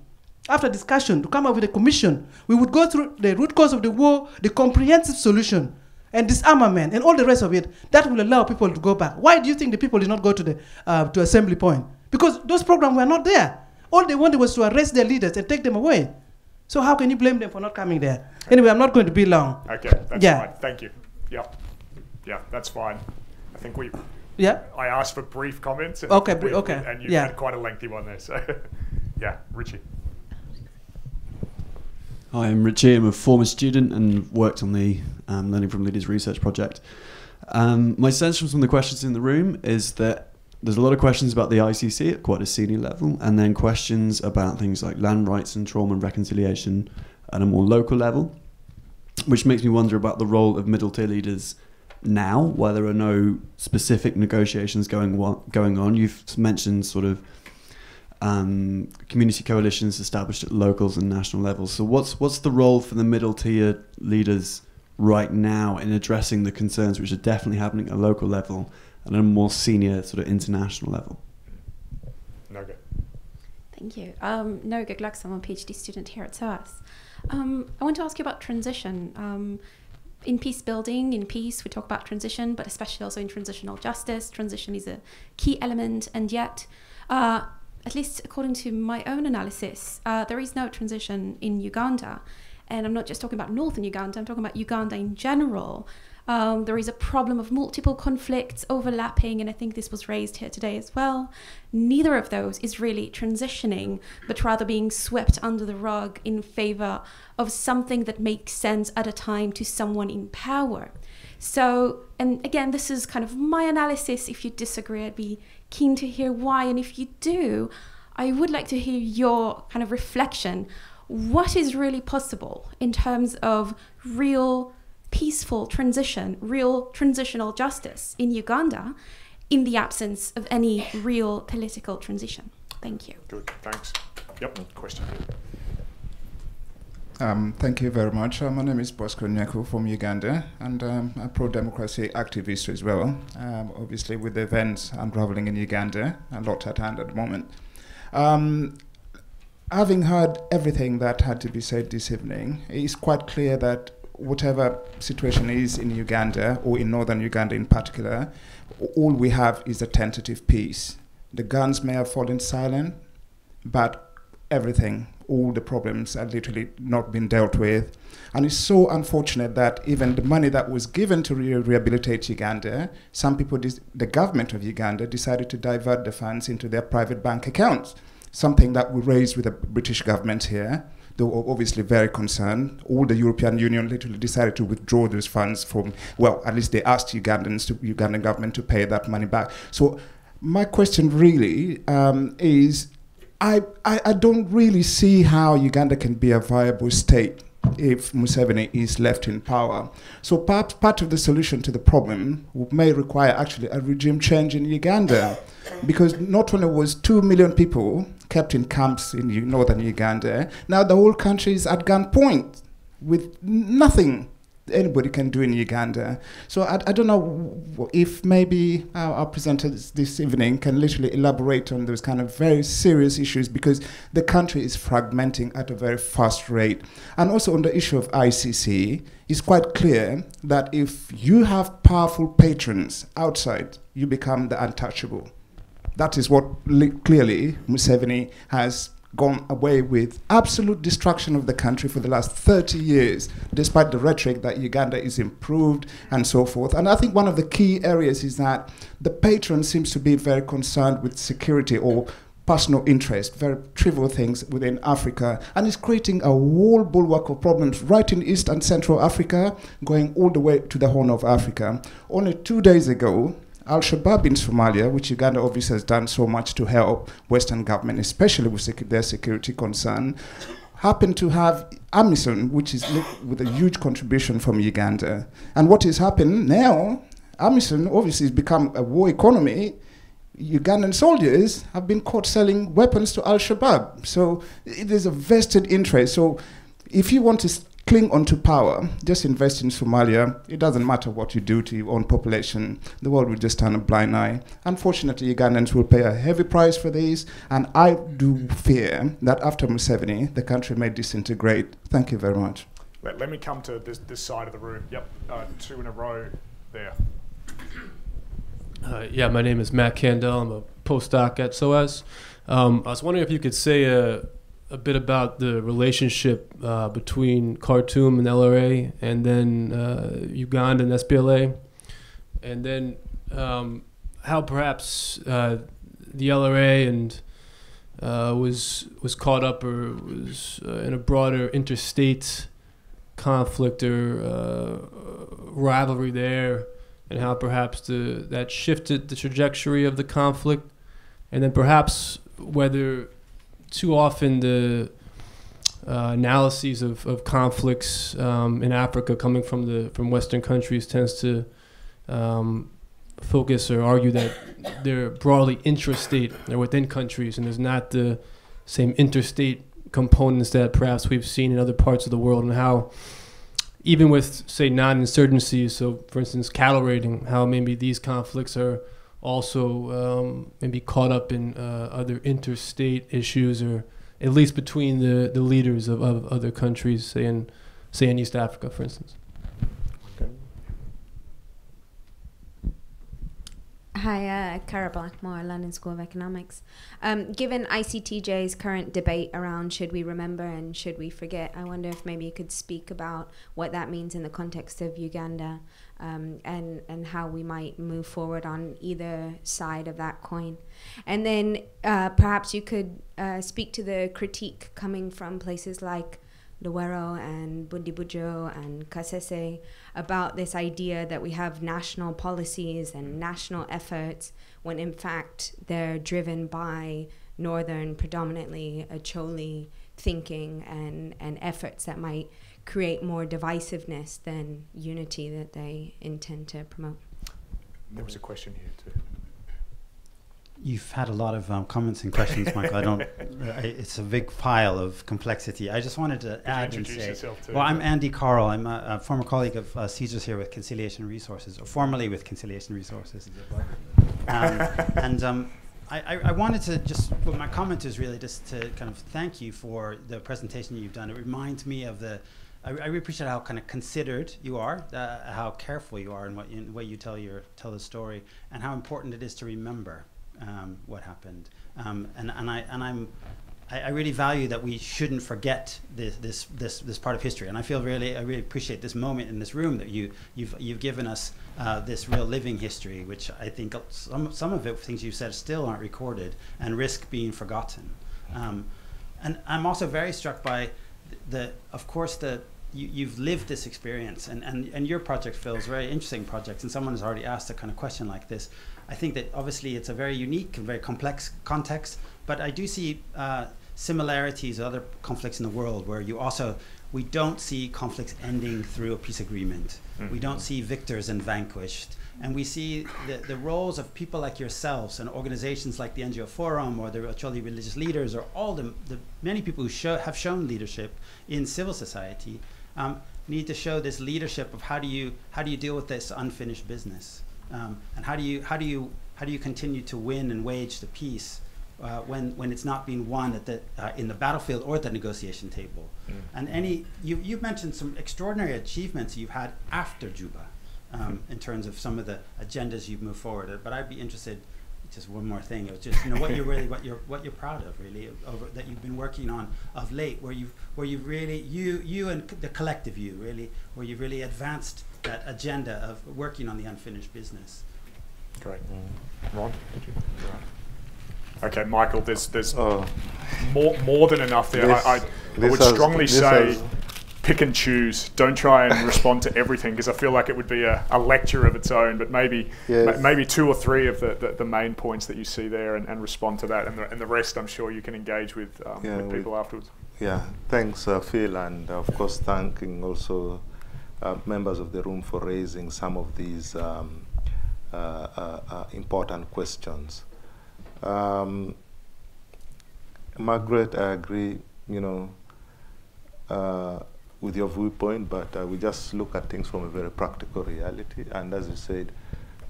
after discussion, to come up with a commission. We would go through the root cause of the war, the comprehensive solution, and disarmament, and all the rest of it. That will allow people to go back. Why do you think the people did not go to the uh, to assembly point? Because those programs were not there. All they wanted was to arrest their leaders and take them away. So how can you blame them for not coming there? Okay. Anyway, I'm not going to be long. Okay, that's yeah. fine. Thank you. Yeah. Yeah, that's fine. I think we. Yeah. I asked for brief comments. And okay. We, okay. And you yeah. had quite a lengthy one there, so yeah, Richie. Hi, I'm Richie. I'm a former student and worked on the um, Learning from Leaders research project. Um, my sense from some of the questions in the room is that there's a lot of questions about the I C C at quite a senior level, and then questions about things like land rights and trauma and reconciliation at a more local level, which makes me wonder about the role of middle tier leaders now, where there are no specific negotiations going, going on. You've mentioned sort of um, community coalitions established at locals and national levels. So what's, what's the role for the middle tier leaders right now in addressing the concerns which are definitely happening at a local level and at a more senior sort of international level? Noga. Thank you. Um, Noga Glucks, I'm a PhD student here at SOAS. Um, I want to ask you about transition. Um, in peace building, in peace, we talk about transition, but especially also in transitional justice. Transition is a key element, and yet, uh, at least according to my own analysis, uh, there is no transition in Uganda. And I'm not just talking about northern Uganda, I'm talking about Uganda in general. Um, there is a problem of multiple conflicts overlapping, and I think this was raised here today as well. Neither of those is really transitioning, but rather being swept under the rug in favor of something that makes sense at a time to someone in power. So, and again, this is kind of my analysis. If you disagree, I'd be keen to hear why. And if you do, I would like to hear your kind of reflection. What is really possible in terms of real peaceful transition, real transitional justice in Uganda in the absence of any real political transition? Thank you. Good, thanks. Yep, question. Um, thank you very much. Uh, my name is Bosco Nyeku from Uganda, and I'm um, a pro-democracy activist as well. Um, obviously, with the events unraveling in Uganda, a lot at hand at the moment. Um, having heard everything that had to be said this evening, it's quite clear that whatever situation is in Uganda, or in northern Uganda in particular, all we have is a tentative peace. The guns may have fallen silent, but everything, all the problems are literally not being dealt with. And it's so unfortunate that even the money that was given to re rehabilitate Uganda, some people, the government of Uganda, decided to divert the funds into their private bank accounts, something that we raised with the British government here. They were obviously very concerned. All the European Union literally decided to withdraw those funds from, well, at least they asked Ugandans, to, Ugandan government to pay that money back. So my question really um, is, I, I, I don't really see how Uganda can be a viable state if Museveni is left in power. So part, part of the solution to the problem may require actually a regime change in Uganda, because not only was two million people kept in camps in northern Uganda, now the whole country is at gunpoint with nothing anybody can do in Uganda. So I, I don't know if maybe our, our presenters this evening can literally elaborate on those kind of very serious issues, because the country is fragmenting at a very fast rate. And also on the issue of I C C, it's quite clear that if you have powerful patrons outside, you become the untouchable. That is what clearly Museveni has gone away with, absolute destruction of the country for the last thirty years, despite the rhetoric that Uganda is improved and so forth. And I think one of the key areas is that the patron seems to be very concerned with security or personal interest, very trivial things within Africa, and is creating a whole bulwark of problems right in East and Central Africa, going all the way to the Horn of Africa. Only two days ago, Al-Shabaab in Somalia, which Uganda obviously has done so much to help Western government, especially with secu their security concern, happened to have AMISOM, which is with a huge contribution from Uganda. And what has happened now, AMISOM obviously has become a war economy. Ugandan soldiers have been caught selling weapons to Al-Shabaab. So it is a vested interest. So if you want to cling onto power, just invest in Somalia. It doesn't matter what you do to your own population. The world will just turn a blind eye. Unfortunately, Ugandans will pay a heavy price for this, and I do fear that after Museveni, the country may disintegrate. Thank you very much. Let, let me come to this, this side of the room. Yep, uh, two in a row there. Uh, yeah, my name is Matt Candell. I'm a postdoc at SOAS. Um, I was wondering if you could say uh, a bit about the relationship uh, between Khartoum and L R A, and then uh, Uganda and S P L A, and then um, how perhaps uh, the L R A and uh, was was caught up or was uh, in a broader interstate conflict or uh, rivalry there, and how perhaps the, that shifted the trajectory of the conflict, and then perhaps whether too often the uh, analyses of, of conflicts um, in Africa coming from the from Western countries tends to um, focus or argue that they're broadly intrastate, they're within countries, and there's not the same interstate components that perhaps we've seen in other parts of the world, and how even with, say, non-insurgencies, so for instance, cattle raiding, how maybe these conflicts are also um, maybe caught up in uh, other interstate issues, or at least between the, the leaders of, of other countries, say in, say in East Africa, for instance. Okay. Hi, uh, Cara Blackmore, London School of Economics. Um, given I C T J's current debate around should we remember and should we forget, I wonder if maybe you could speak about what that means in the context of Uganda, Um, and, and how we might move forward on either side of that coin. And then uh, perhaps you could uh, speak to the critique coming from places like Luwero and Bundibujo and Kasese about this idea that we have national policies and national efforts when in fact they're driven by northern, predominantly Acholi thinking and, and efforts that might create more divisiveness than unity that they intend to promote. There was a question here too. You've had a lot of um, comments and questions, Michael. I don't. It's a big pile of complexity. I just wanted to Could add you introduce and say. To well, it? I'm Andy Carl. I'm a, a former colleague of uh, Caesar's here with Conciliation Resources, or formerly with Conciliation Resources. um, and. Um, I, I wanted to just, well, my comment is really just to kind of thank you for the presentation you've done. It reminds me of the, I, I really appreciate how kind of considered you are, uh, how careful you are in, what, in the way you tell, your, tell the story, and how important it is to remember um, what happened. Um, and, and, I, and I'm, I, I really value that we shouldn't forget this, this, this, this part of history. And I feel really, I really appreciate this moment in this room that you, you've, you've given us Uh, this real living history, which I think some, some of it, things you've said still aren't recorded and risk being forgotten. Um, and I'm also very struck by the, of course, the, you, you've lived this experience, and, and, and your project, Phil, is a very interesting project, and someone has already asked a kind of question like this. I think that obviously it's a very unique and very complex context, but I do see uh, similarities to other conflicts in the world where you also, we don't see conflicts ending through a peace agreement. Mm-hmm. We don't see victors and vanquished. And we see the, the roles of people like yourselves and organizations like the N G O Forum or the Acholi religious leaders or all the, the many people who show, have shown leadership in civil society um, need to show this leadership of how do you, how do you deal with this unfinished business? Um, and how do, you, how, do you, how do you continue to win and wage the peace Uh, when when it's not being won at the uh, in the battlefield or at the negotiation table, mm. and any you you've mentioned some extraordinary achievements you've had after Juba, um, in terms of some of the agendas you've moved forward. But I'd be interested, just one more thing. It was just you know what you're really what you're what you're proud of really over that you've been working on of late, where you where you really you you and the collective you really where you really advanced that agenda of working on the unfinished business. Great, mm. Ron, did you? Ron. Okay, Michael, there's there's oh. more more than enough there. This, I, I, I would strongly has, say has. pick and choose. Don't try and respond to everything, because I feel like it would be a, a lecture of its own, but maybe yes. ma maybe two or three of the, the, the main points that you see there and, and respond to that, and the, and the rest I'm sure you can engage with, um, yeah, with people we, afterwards. Yeah, thanks uh, Phil, and uh, of course thanking also uh, members of the room for raising some of these um, uh, uh, uh, important questions. Um, Margaret, I agree, you know, uh, with your viewpoint, but uh, we just look at things from a very practical reality, and as you said,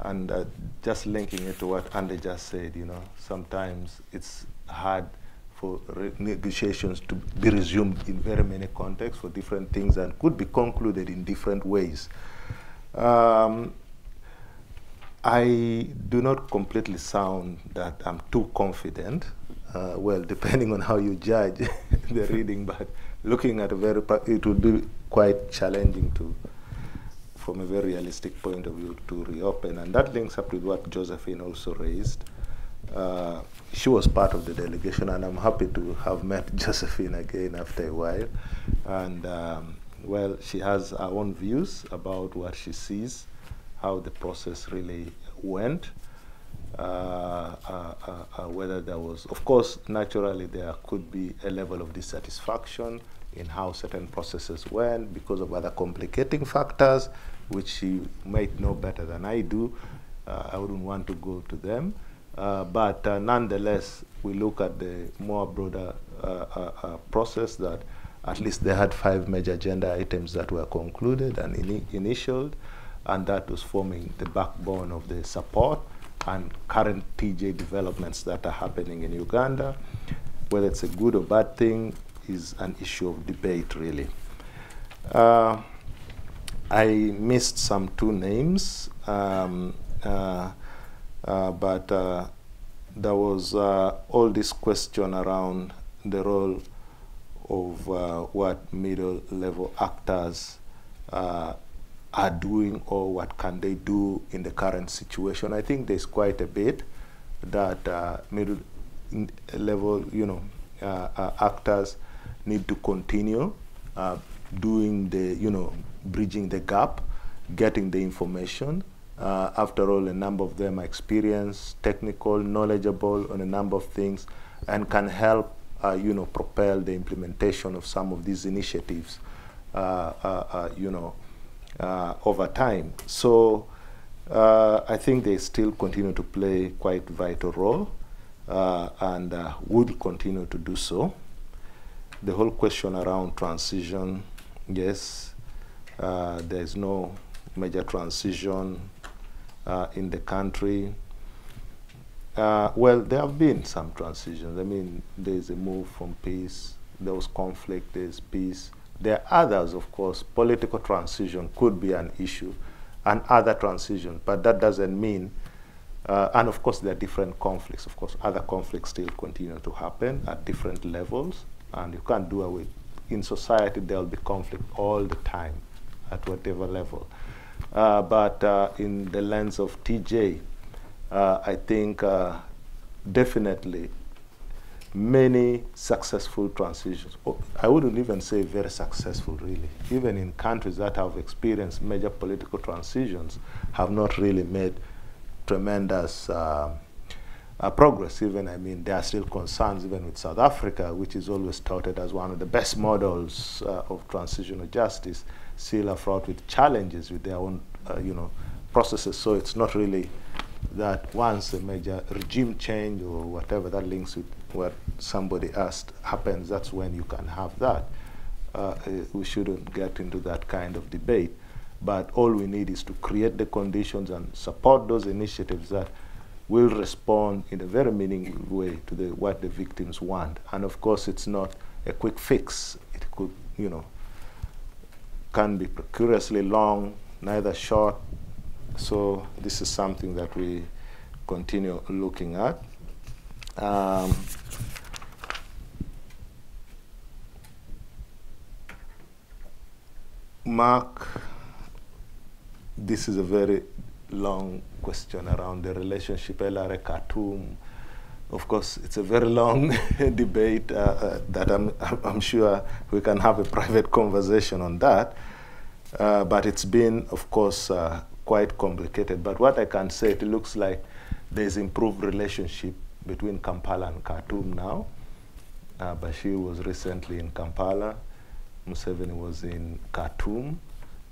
and uh, just linking it to what Andy just said, you know, sometimes it's hard for negotiations to be resumed in very many contexts for different things and could be concluded in different ways. Um, I do not completely sound that I'm too confident. Uh, well, depending on how you judge the reading, but looking at a very, it would be quite challenging to, from a very realistic point of view, to reopen. And that links up with what Josephine also raised. Uh, she was part of the delegation, and I'm happy to have met Josephine again after a while. And um, well, she has her own views about what she sees. how the process really went. Uh, uh, uh, uh, whether there was, of course, naturally there could be a level of dissatisfaction in how certain processes went because of other complicating factors, which you might know better than I do. Uh, I wouldn't want to go to them. Uh, but uh, nonetheless, we look at the more broader uh, uh, uh, process that at least they had five major agenda items that were concluded and ini initialed, and that was forming the backbone of the support and current T J developments that are happening in Uganda. Whether it's a good or bad thing is an issue of debate, really. Uh, I missed some two names, um, uh, uh, but uh, there was uh, all this question around the role of uh, what middle-level actors uh, are doing, or what can they do in the current situation. I think there's quite a bit that uh, middle level, you know, uh, uh, actors need to continue uh, doing the, you know, bridging the gap, getting the information. Uh, after all, a number of them are experienced, technical, knowledgeable on a number of things, and can help, uh, you know, propel the implementation of some of these initiatives, uh, uh, uh, you know, Uh, over time. So uh, I think they still continue to play quite vital role uh, and uh, would continue to do so. The whole question around transition, yes, uh, there's no major transition uh, in the country. Uh, well, there have been some transitions. I mean, there's a move from peace, there was conflict, there's peace. There are others, of course. Political transition could be an issue, and other transition, but that doesn't mean, uh, and of course there are different conflicts. Of course, other conflicts still continue to happen at different levels, and you can't do away. In society, there'll be conflict all the time, at whatever level. Uh, but uh, in the lens of T J, uh, I think uh, definitely many successful transitions. Oh, I wouldn't even say very successful, really. Even in countries that have experienced major political transitions have not really made tremendous uh, uh, progress. Even, I mean, there are still concerns, even with South Africa, which is always touted as one of the best models uh, of transitional justice, still are fraught with challenges with their own uh, you know, processes. So it's not really that once a major regime change or whatever that links with what somebody asked happens, that's when you can have that. Uh, we shouldn't get into that kind of debate. But all we need is to create the conditions and support those initiatives that will respond in a very meaningful way to the, what the victims want. And of course, it's not a quick fix. It could, you know, can be precariously long, neither short. So this is something that we continue looking at. Um, Mark, this is a very long question around the relationship L R A Khartoum. Of course, it's a very long debate uh, uh, that I'm, I'm sure we can have a private conversation on that. Uh, but it's been, of course, uh, quite complicated. But what I can say, it looks like there's improved relationship between Kampala and Khartoum now. Uh, Bashir was recently in Kampala. Museveni was in Khartoum.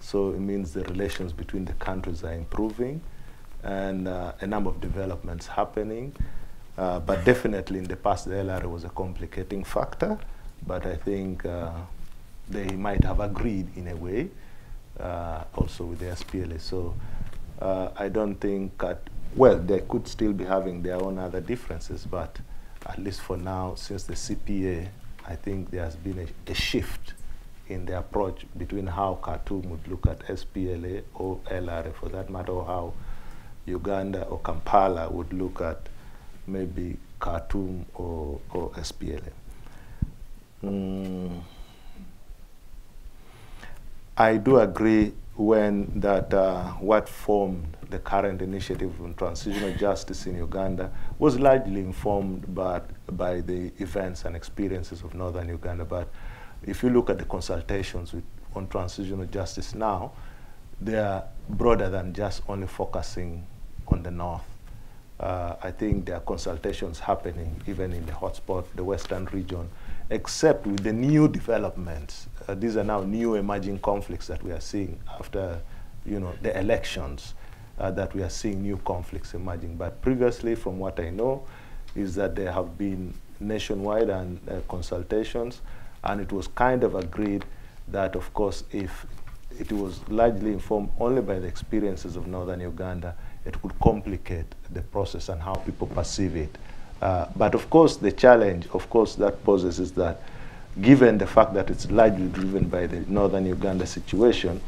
So it means the relations between the countries are improving, and uh, a number of developments happening. Uh, but definitely in the past, the L R A was a complicating factor. But I think uh, they might have agreed in a way, uh, also with the S P L A. So uh, I don't think that. Well, they could still be having their own other differences, but at least for now, since the C P A, I think there has been a, a shift in the approach between how Khartoum would look at S P L A or L R A, for that matter, or how Uganda or Kampala would look at maybe Khartoum or, or S P L A. Mm. I do agree when that uh, what formed the current initiative on transitional justice in Uganda was largely informed by, by the events and experiences of northern Uganda. But if you look at the consultations with, on transitional justice now, they are broader than just only focusing on the north. Uh, I think there are consultations happening even in the hotspot, the western region, except with the new developments. Uh, these are now new emerging conflicts that we are seeing after, you know, the elections, uh, that we are seeing new conflicts emerging. But previously, from what I know, is that there have been nationwide and uh, consultations, and it was kind of agreed that, of course, if it was largely informed only by the experiences of northern Uganda, it would complicate the process and how people perceive it. Uh, but of course, the challenge, of course, that poses is that, given the fact that it's largely driven by the northern Uganda situation,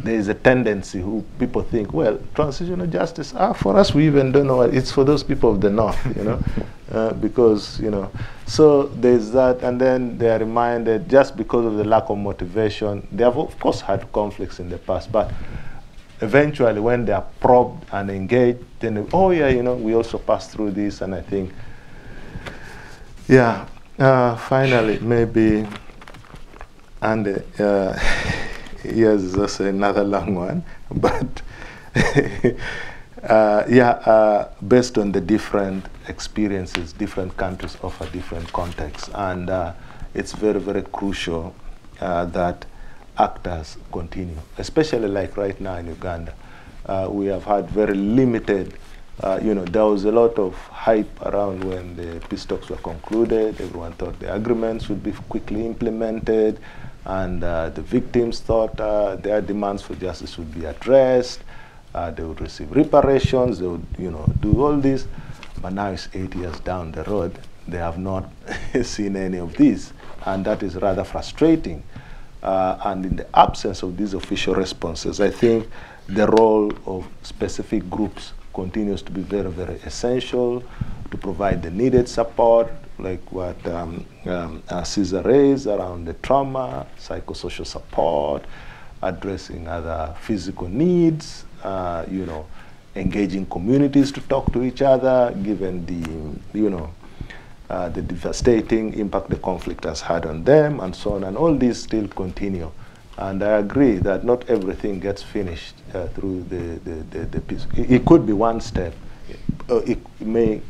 there is a tendency who people think, well, transitional justice, ah, for us, we even don't know what it's for those people of the north, you know, uh, because, you know, so there's that. And then they are reminded, just because of the lack of motivation, they have, of course, had conflicts in the past, but eventually when they are probed and engaged, then they, oh yeah, you know, we also passed through this. And I think, yeah, uh, finally, maybe, and uh, yes, is also another long one, but uh, yeah, uh, based on the different experiences, different countries offer different contexts, and uh, it's very, very crucial uh, that actors continue, especially like right now in Uganda. Uh, we have had very limited, uh, you know, there was a lot of hype around when the peace talks were concluded. Everyone thought the agreements would be quickly implemented, and uh, the victims thought uh, their demands for justice would be addressed, uh, they would receive reparations, they would, you know, do all this. But now it's eight years down the road, they have not seen any of this, and that is rather frustrating. Uh, and in the absence of these official responses, I think the role of specific groups continues to be very, very essential to provide the needed support, like what um, um, uh, Cesar raised around the trauma, psychosocial support, addressing other physical needs, uh, you know, engaging communities to talk to each other, given the, you know, Uh, the devastating impact the conflict has had on them, and so on. And all these still continue. And I agree that not everything gets finished uh, through the, the, the, the peace. It, it could be one step. Uh, it may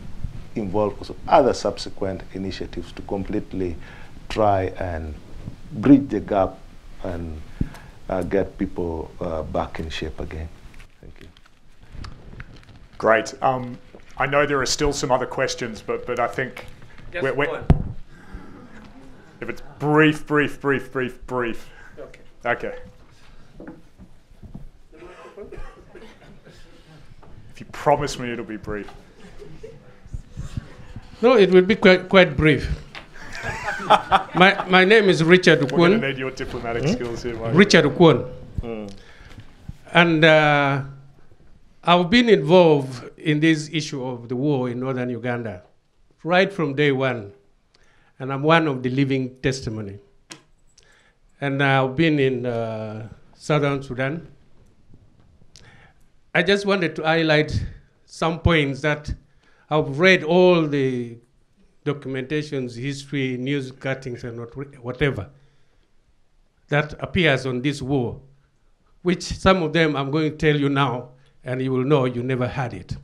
involve also other subsequent initiatives to completely try and bridge the gap and uh, get people uh, back in shape again. Thank you. Great. Um, I know there are still some other questions, but, but I think... We're, we're if it's brief, brief, brief, brief, brief. Okay. Okay. If you promise me it'll be brief. No, it will be quite, quite brief. my, my name is Richard Okwon. We're going to need your diplomatic hmm? skills here, Michael. Richard Okwon. Mm. And uh, I've been involved in this issue of the war in northern Uganda right from day one, and I'm one of the living testimony. And I've been in uh, southern Sudan. I just wanted to highlight some points that I've read all the documentations, history, news cuttings, and whatever that appears on this war, which some of them I'm going to tell you now, and you will know you never had it.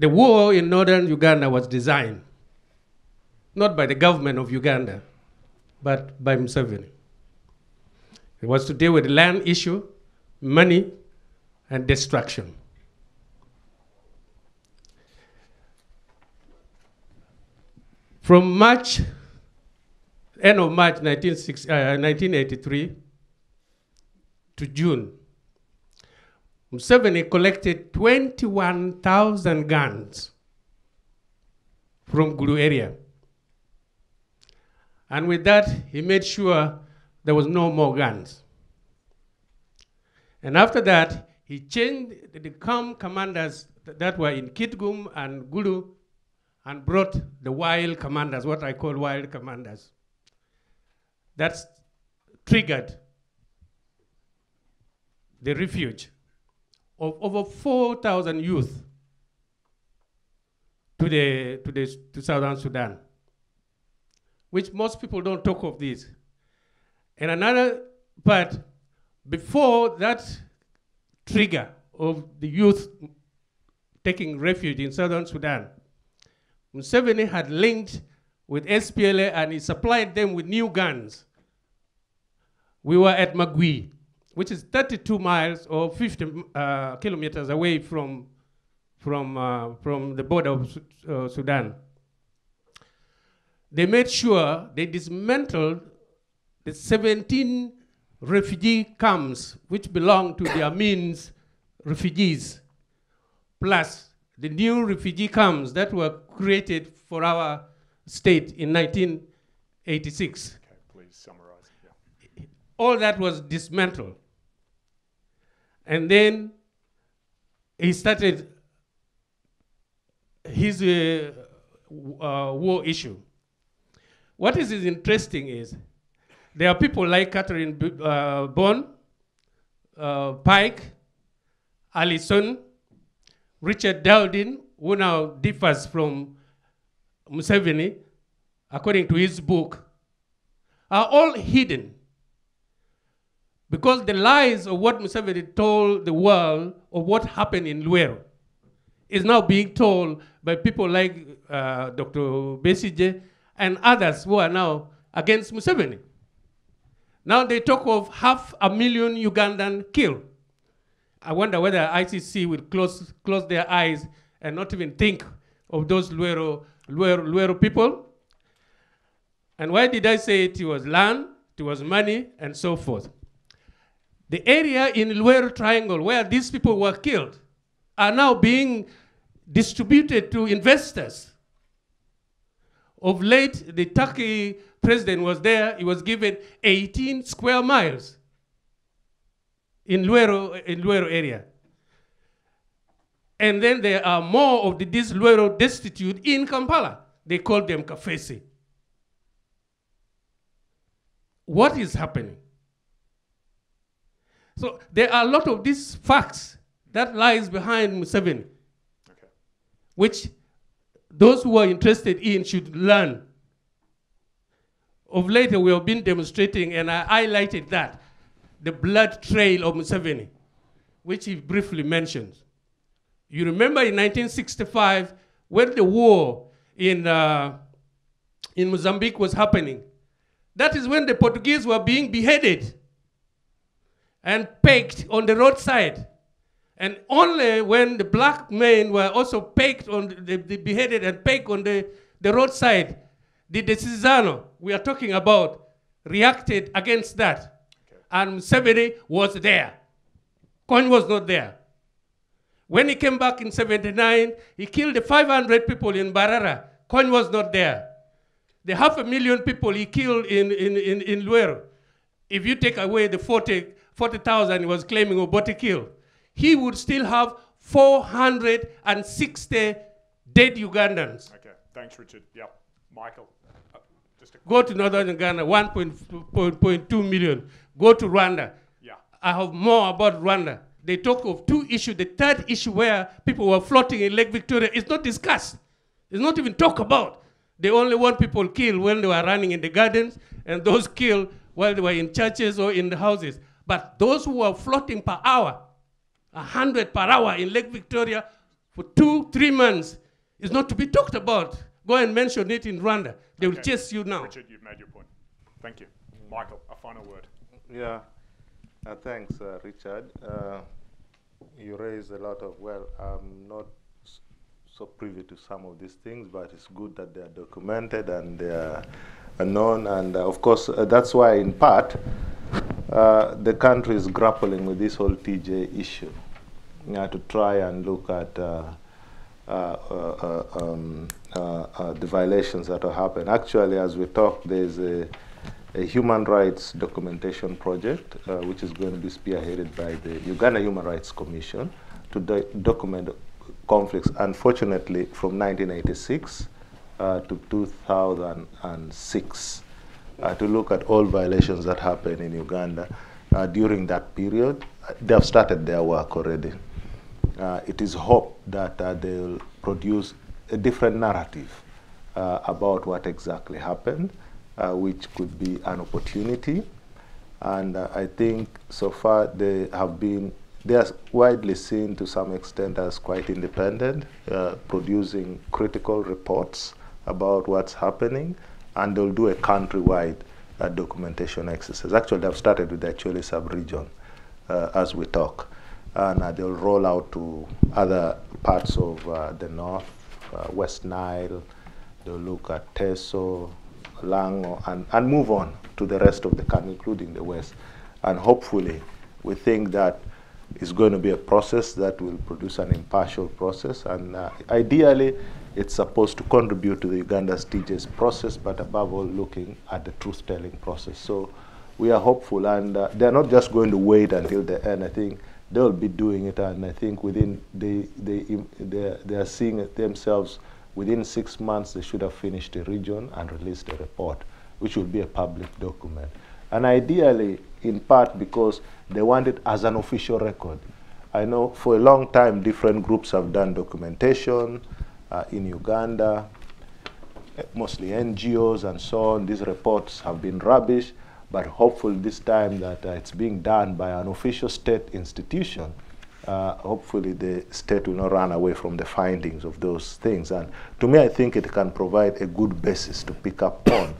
The war in northern Uganda was designed not by the government of Uganda, but by Museveni. It was to deal with land issue, money, and destruction. From March, end of March nineteen eighty-three to June, Museveni collected twenty-one thousand guns from Gulu area. And with that, he made sure there was no more guns. And after that, he changed the C A M commanders that were in Kitgum and Gulu and brought the wild commanders, what I call wild commanders. That's triggered the refuge of over four thousand youth to, the, to, the, to southern Sudan, which most people don't talk of this. And another part before that trigger of the youth taking refuge in southern Sudan, Museveni had linked with S P L A and he supplied them with new guns. We were at Magui, which is thirty-two miles or fifty uh, kilometers away from, from, uh, from the border of uh, Sudan. They made sure they dismantled the seventeen refugee camps which belonged to the Amin's refugees, plus the new refugee camps that were created for our state in nineteen eighty-six. Okay, please summarize. Yeah. All that was dismantled. And then he started his uh, uh, war issue. What is interesting is there are people like Catherine B uh, Bone, uh, Pike, Allison, Richard Dowden, who now differs from Museveni, according to his book, are all hidden because the lies of what Museveni told the world of what happened in Luwero is now being told by people like uh, Doctor Besigye and others who are now against Museveni. Now they talk of half a million Ugandan killed. I wonder whether I C C will close, close their eyes and not even think of those Luero, Luero, Luero people. And why did I say it? It was land, it was money, and so forth. The area in Luero Triangle where these people were killed are now being distributed to investors. Of late, the Turkey president was there. He was given eighteen square miles in Luero, in Luero area. And then there are more of the, this Luero destitute in Kampala. They call them Kafesi. What is happening? So there are a lot of these facts that lies behind Museveni, okay, which those who are interested in should learn. Of later, we have been demonstrating, and I highlighted that, the blood trail of Museveni, which he briefly mentions. You remember in nineteen sixty-five, when the war in, uh, in Mozambique was happening, that is when the Portuguese were being beheaded and pegged on the roadside. And only when the black men were also pegged on the, the, the beheaded and pegged on the, the roadside, the Decisano we are talking about reacted against that. Okay. And Museveni was there. Kony was not there. When he came back in seventy-nine, he killed the five hundred people in Barara. Kony was not there. The half a million people he killed in, in, in, in Luero. If you take away the forty thousand he was claiming Obote killed, he would still have four hundred sixty dead Ugandans. Okay, thanks, Richard. Yeah, Michael. Uh, just go to Northern Uganda, one point two million. Go to Rwanda. Yeah. I have more about Rwanda. They talk of two issues. The third issue where people were floating in Lake Victoria is not discussed. It's not even talked about. They only want people killed when they were running in the gardens and those killed while they were in churches or in the houses. But those who were floating per hour, one hundred per hour in Lake Victoria for two, three months is not to be talked about. Go and mention it in Rwanda. They okay. will chase you now. Richard, you've made your point. Thank you. Michael, a final word. Yeah. Uh, thanks, uh, Richard. Uh, you raised a lot of, well, I'm not so privy to some of these things, but it's good that they are documented and they are known. And, uh, of course, uh, that's why, in part, Uh, the country is grappling with this whole T J issue, you know, to try and look at uh, uh, uh, uh, um, uh, uh, the violations that will happen. Actually, as we talk, there's a, a human rights documentation project, uh, which is going to be spearheaded by the Uganda Human Rights Commission to do document conflicts, unfortunately, from nineteen eighty-six uh, to two thousand six. Uh, to look at all violations that happened in Uganda uh, during that period. Uh, they have started their work already. Uh, it is hoped that uh, they'll produce a different narrative uh, about what exactly happened, uh, which could be an opportunity And uh, I think so far they have been, they are widely seen to some extent as quite independent, uh, producing critical reports about what's happening, and they'll do a countrywide uh, documentation exercise. Actually, they've started with the Acholi sub-region uh, as we talk, and uh, they'll roll out to other parts of uh, the north, uh, West Nile, they'll look at Teso, Lango, and, and move on to the rest of the country, including the West. And hopefully, we think that it's going to be a process that will produce an impartial process, and uh, ideally, it's supposed to contribute to the Uganda's T J S process, but above all, looking at the truth-telling process. So we are hopeful, and uh, they're not just going to wait until the end. I think they'll be doing it, and I think within they they they they are seeing it themselves. Within six months, they should have finished the region and released a report, which will be a public document. And ideally, in part because they want it as an official record. I know for a long time, different groups have done documentation uh, in Uganda, mostly N G Os and so on. These reports have been rubbish, but hopefully this time that uh, it's being done by an official state institution. Uh, hopefully the state will not run away from the findings of those things. And to me, I think it can provide a good basis to pick up on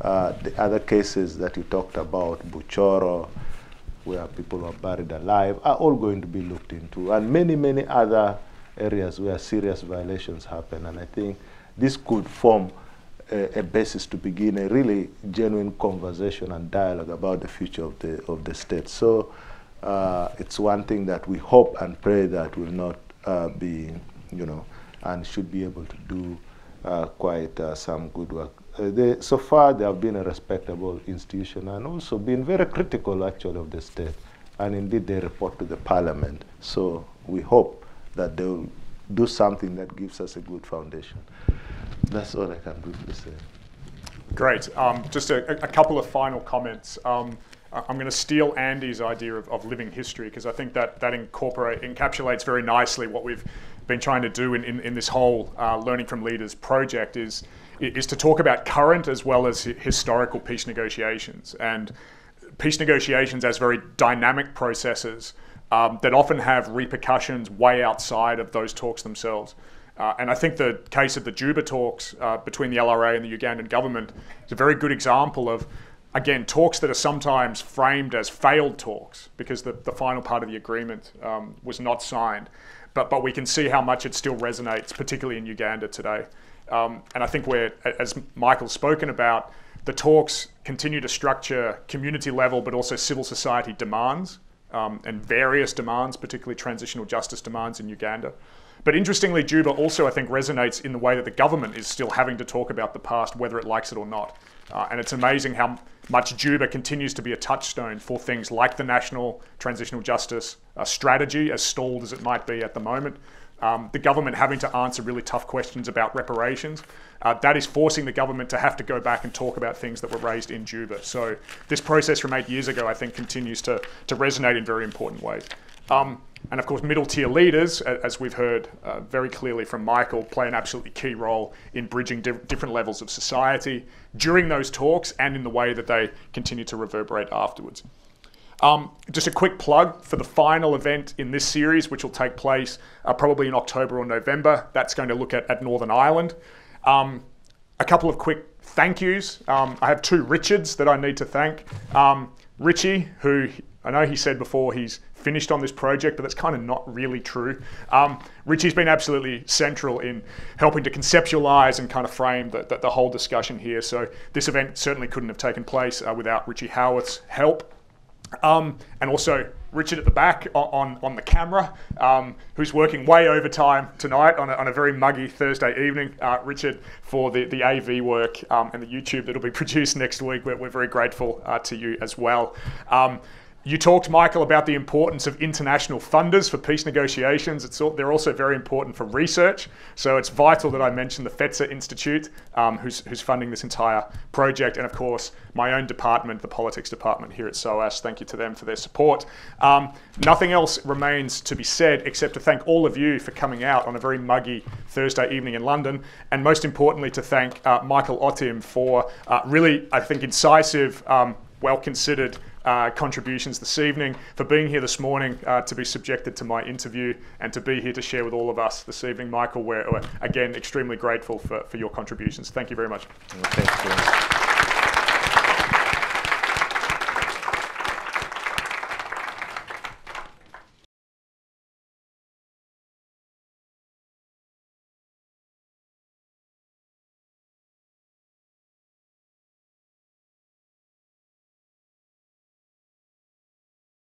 uh, the other cases that you talked about, Buchoro, where people are buried alive, are all going to be looked into, and many, many other areas where serious violations happen. And I think this could form a, a basis to begin a really genuine conversation and dialogue about the future of the, of the state. So. Uh, it's one thing that we hope and pray that will not uh, be, you know, and should be able to do uh, quite uh, some good work. Uh, they, so far, they have been a respectable institution and also been very critical, actually, of the state. And indeed, they report to the parliament. So we hope that they will do something that gives us a good foundation. That's all I can briefly say. Great. Um, just a, a couple of final comments. Um, I'm going to steal Andy's idea of, of living history, because I think that that incorporate, encapsulates very nicely what we've been trying to do in, in, in this whole uh, Learning from Leaders project is, is to talk about current as well as historical peace negotiations. And peace negotiations as very dynamic processes um, that often have repercussions way outside of those talks themselves. Uh, and I think the case of the Juba talks uh, between the L R A and the Ugandan government is a very good example of, again, talks that are sometimes framed as failed talks because the, the final part of the agreement um, was not signed. But, but we can see how much it still resonates, particularly in Uganda today. Um, and I think we're, as Michael's spoken about, the talks continue to structure community level, but also civil society demands um, and various demands, particularly transitional justice demands in Uganda. But interestingly, Juba also, I think, resonates in the way that the government is still having to talk about the past, whether it likes it or not. Uh, and it's amazing how much Juba continues to be a touchstone for things like the National Transitional Justice uh, Strategy, as stalled as it might be at the moment. Um, the government having to answer really tough questions about reparations. Uh, that is forcing the government to have to go back and talk about things that were raised in Juba. So this process from eight years ago, I think, continues to, to resonate in very important ways. Um, And of course, middle tier leaders, as we've heard uh, very clearly from Michael, play an absolutely key role in bridging di different levels of society during those talks and in the way that they continue to reverberate afterwards. Um, just a quick plug for the final event in this series, which will take place uh, probably in October or November. That's going to look at, at Northern Ireland. Um, a couple of quick thank yous. Um, I have two Richards that I need to thank. Um, Richie, who I know he said before he's finished on this project, but that's kind of not really true. Um, Richie's been absolutely central in helping to conceptualize and kind of frame the, the, the whole discussion here. So this event certainly couldn't have taken place uh, without Richie Howarth's help. Um, and also Richard at the back on, on, on the camera, um, who's working way overtime tonight on a, on a very muggy Thursday evening. Uh, Richard, for the, the A V work um, and the YouTube that'll be produced next week. We're, we're very grateful uh, to you as well. Um, You talked, Michael, about the importance of international funders for peace negotiations. It's all, they're also very important for research. So it's vital that I mention the Fetzer Institute, um, who's, who's funding this entire project. And of course, my own department, the politics department here at SOAS. Thank you to them for their support. Um, nothing else remains to be said except to thank all of you for coming out on a very muggy Thursday evening in London. And most importantly, to thank uh, Michael Otim for uh, really, I think, incisive, um, well-considered uh, contributions this evening, for being here this morning, uh, to be subjected to my interview and to be here to share with all of us this evening. Michael, we're, we're again extremely grateful for, for your contributions. Thank you very much. Thank you.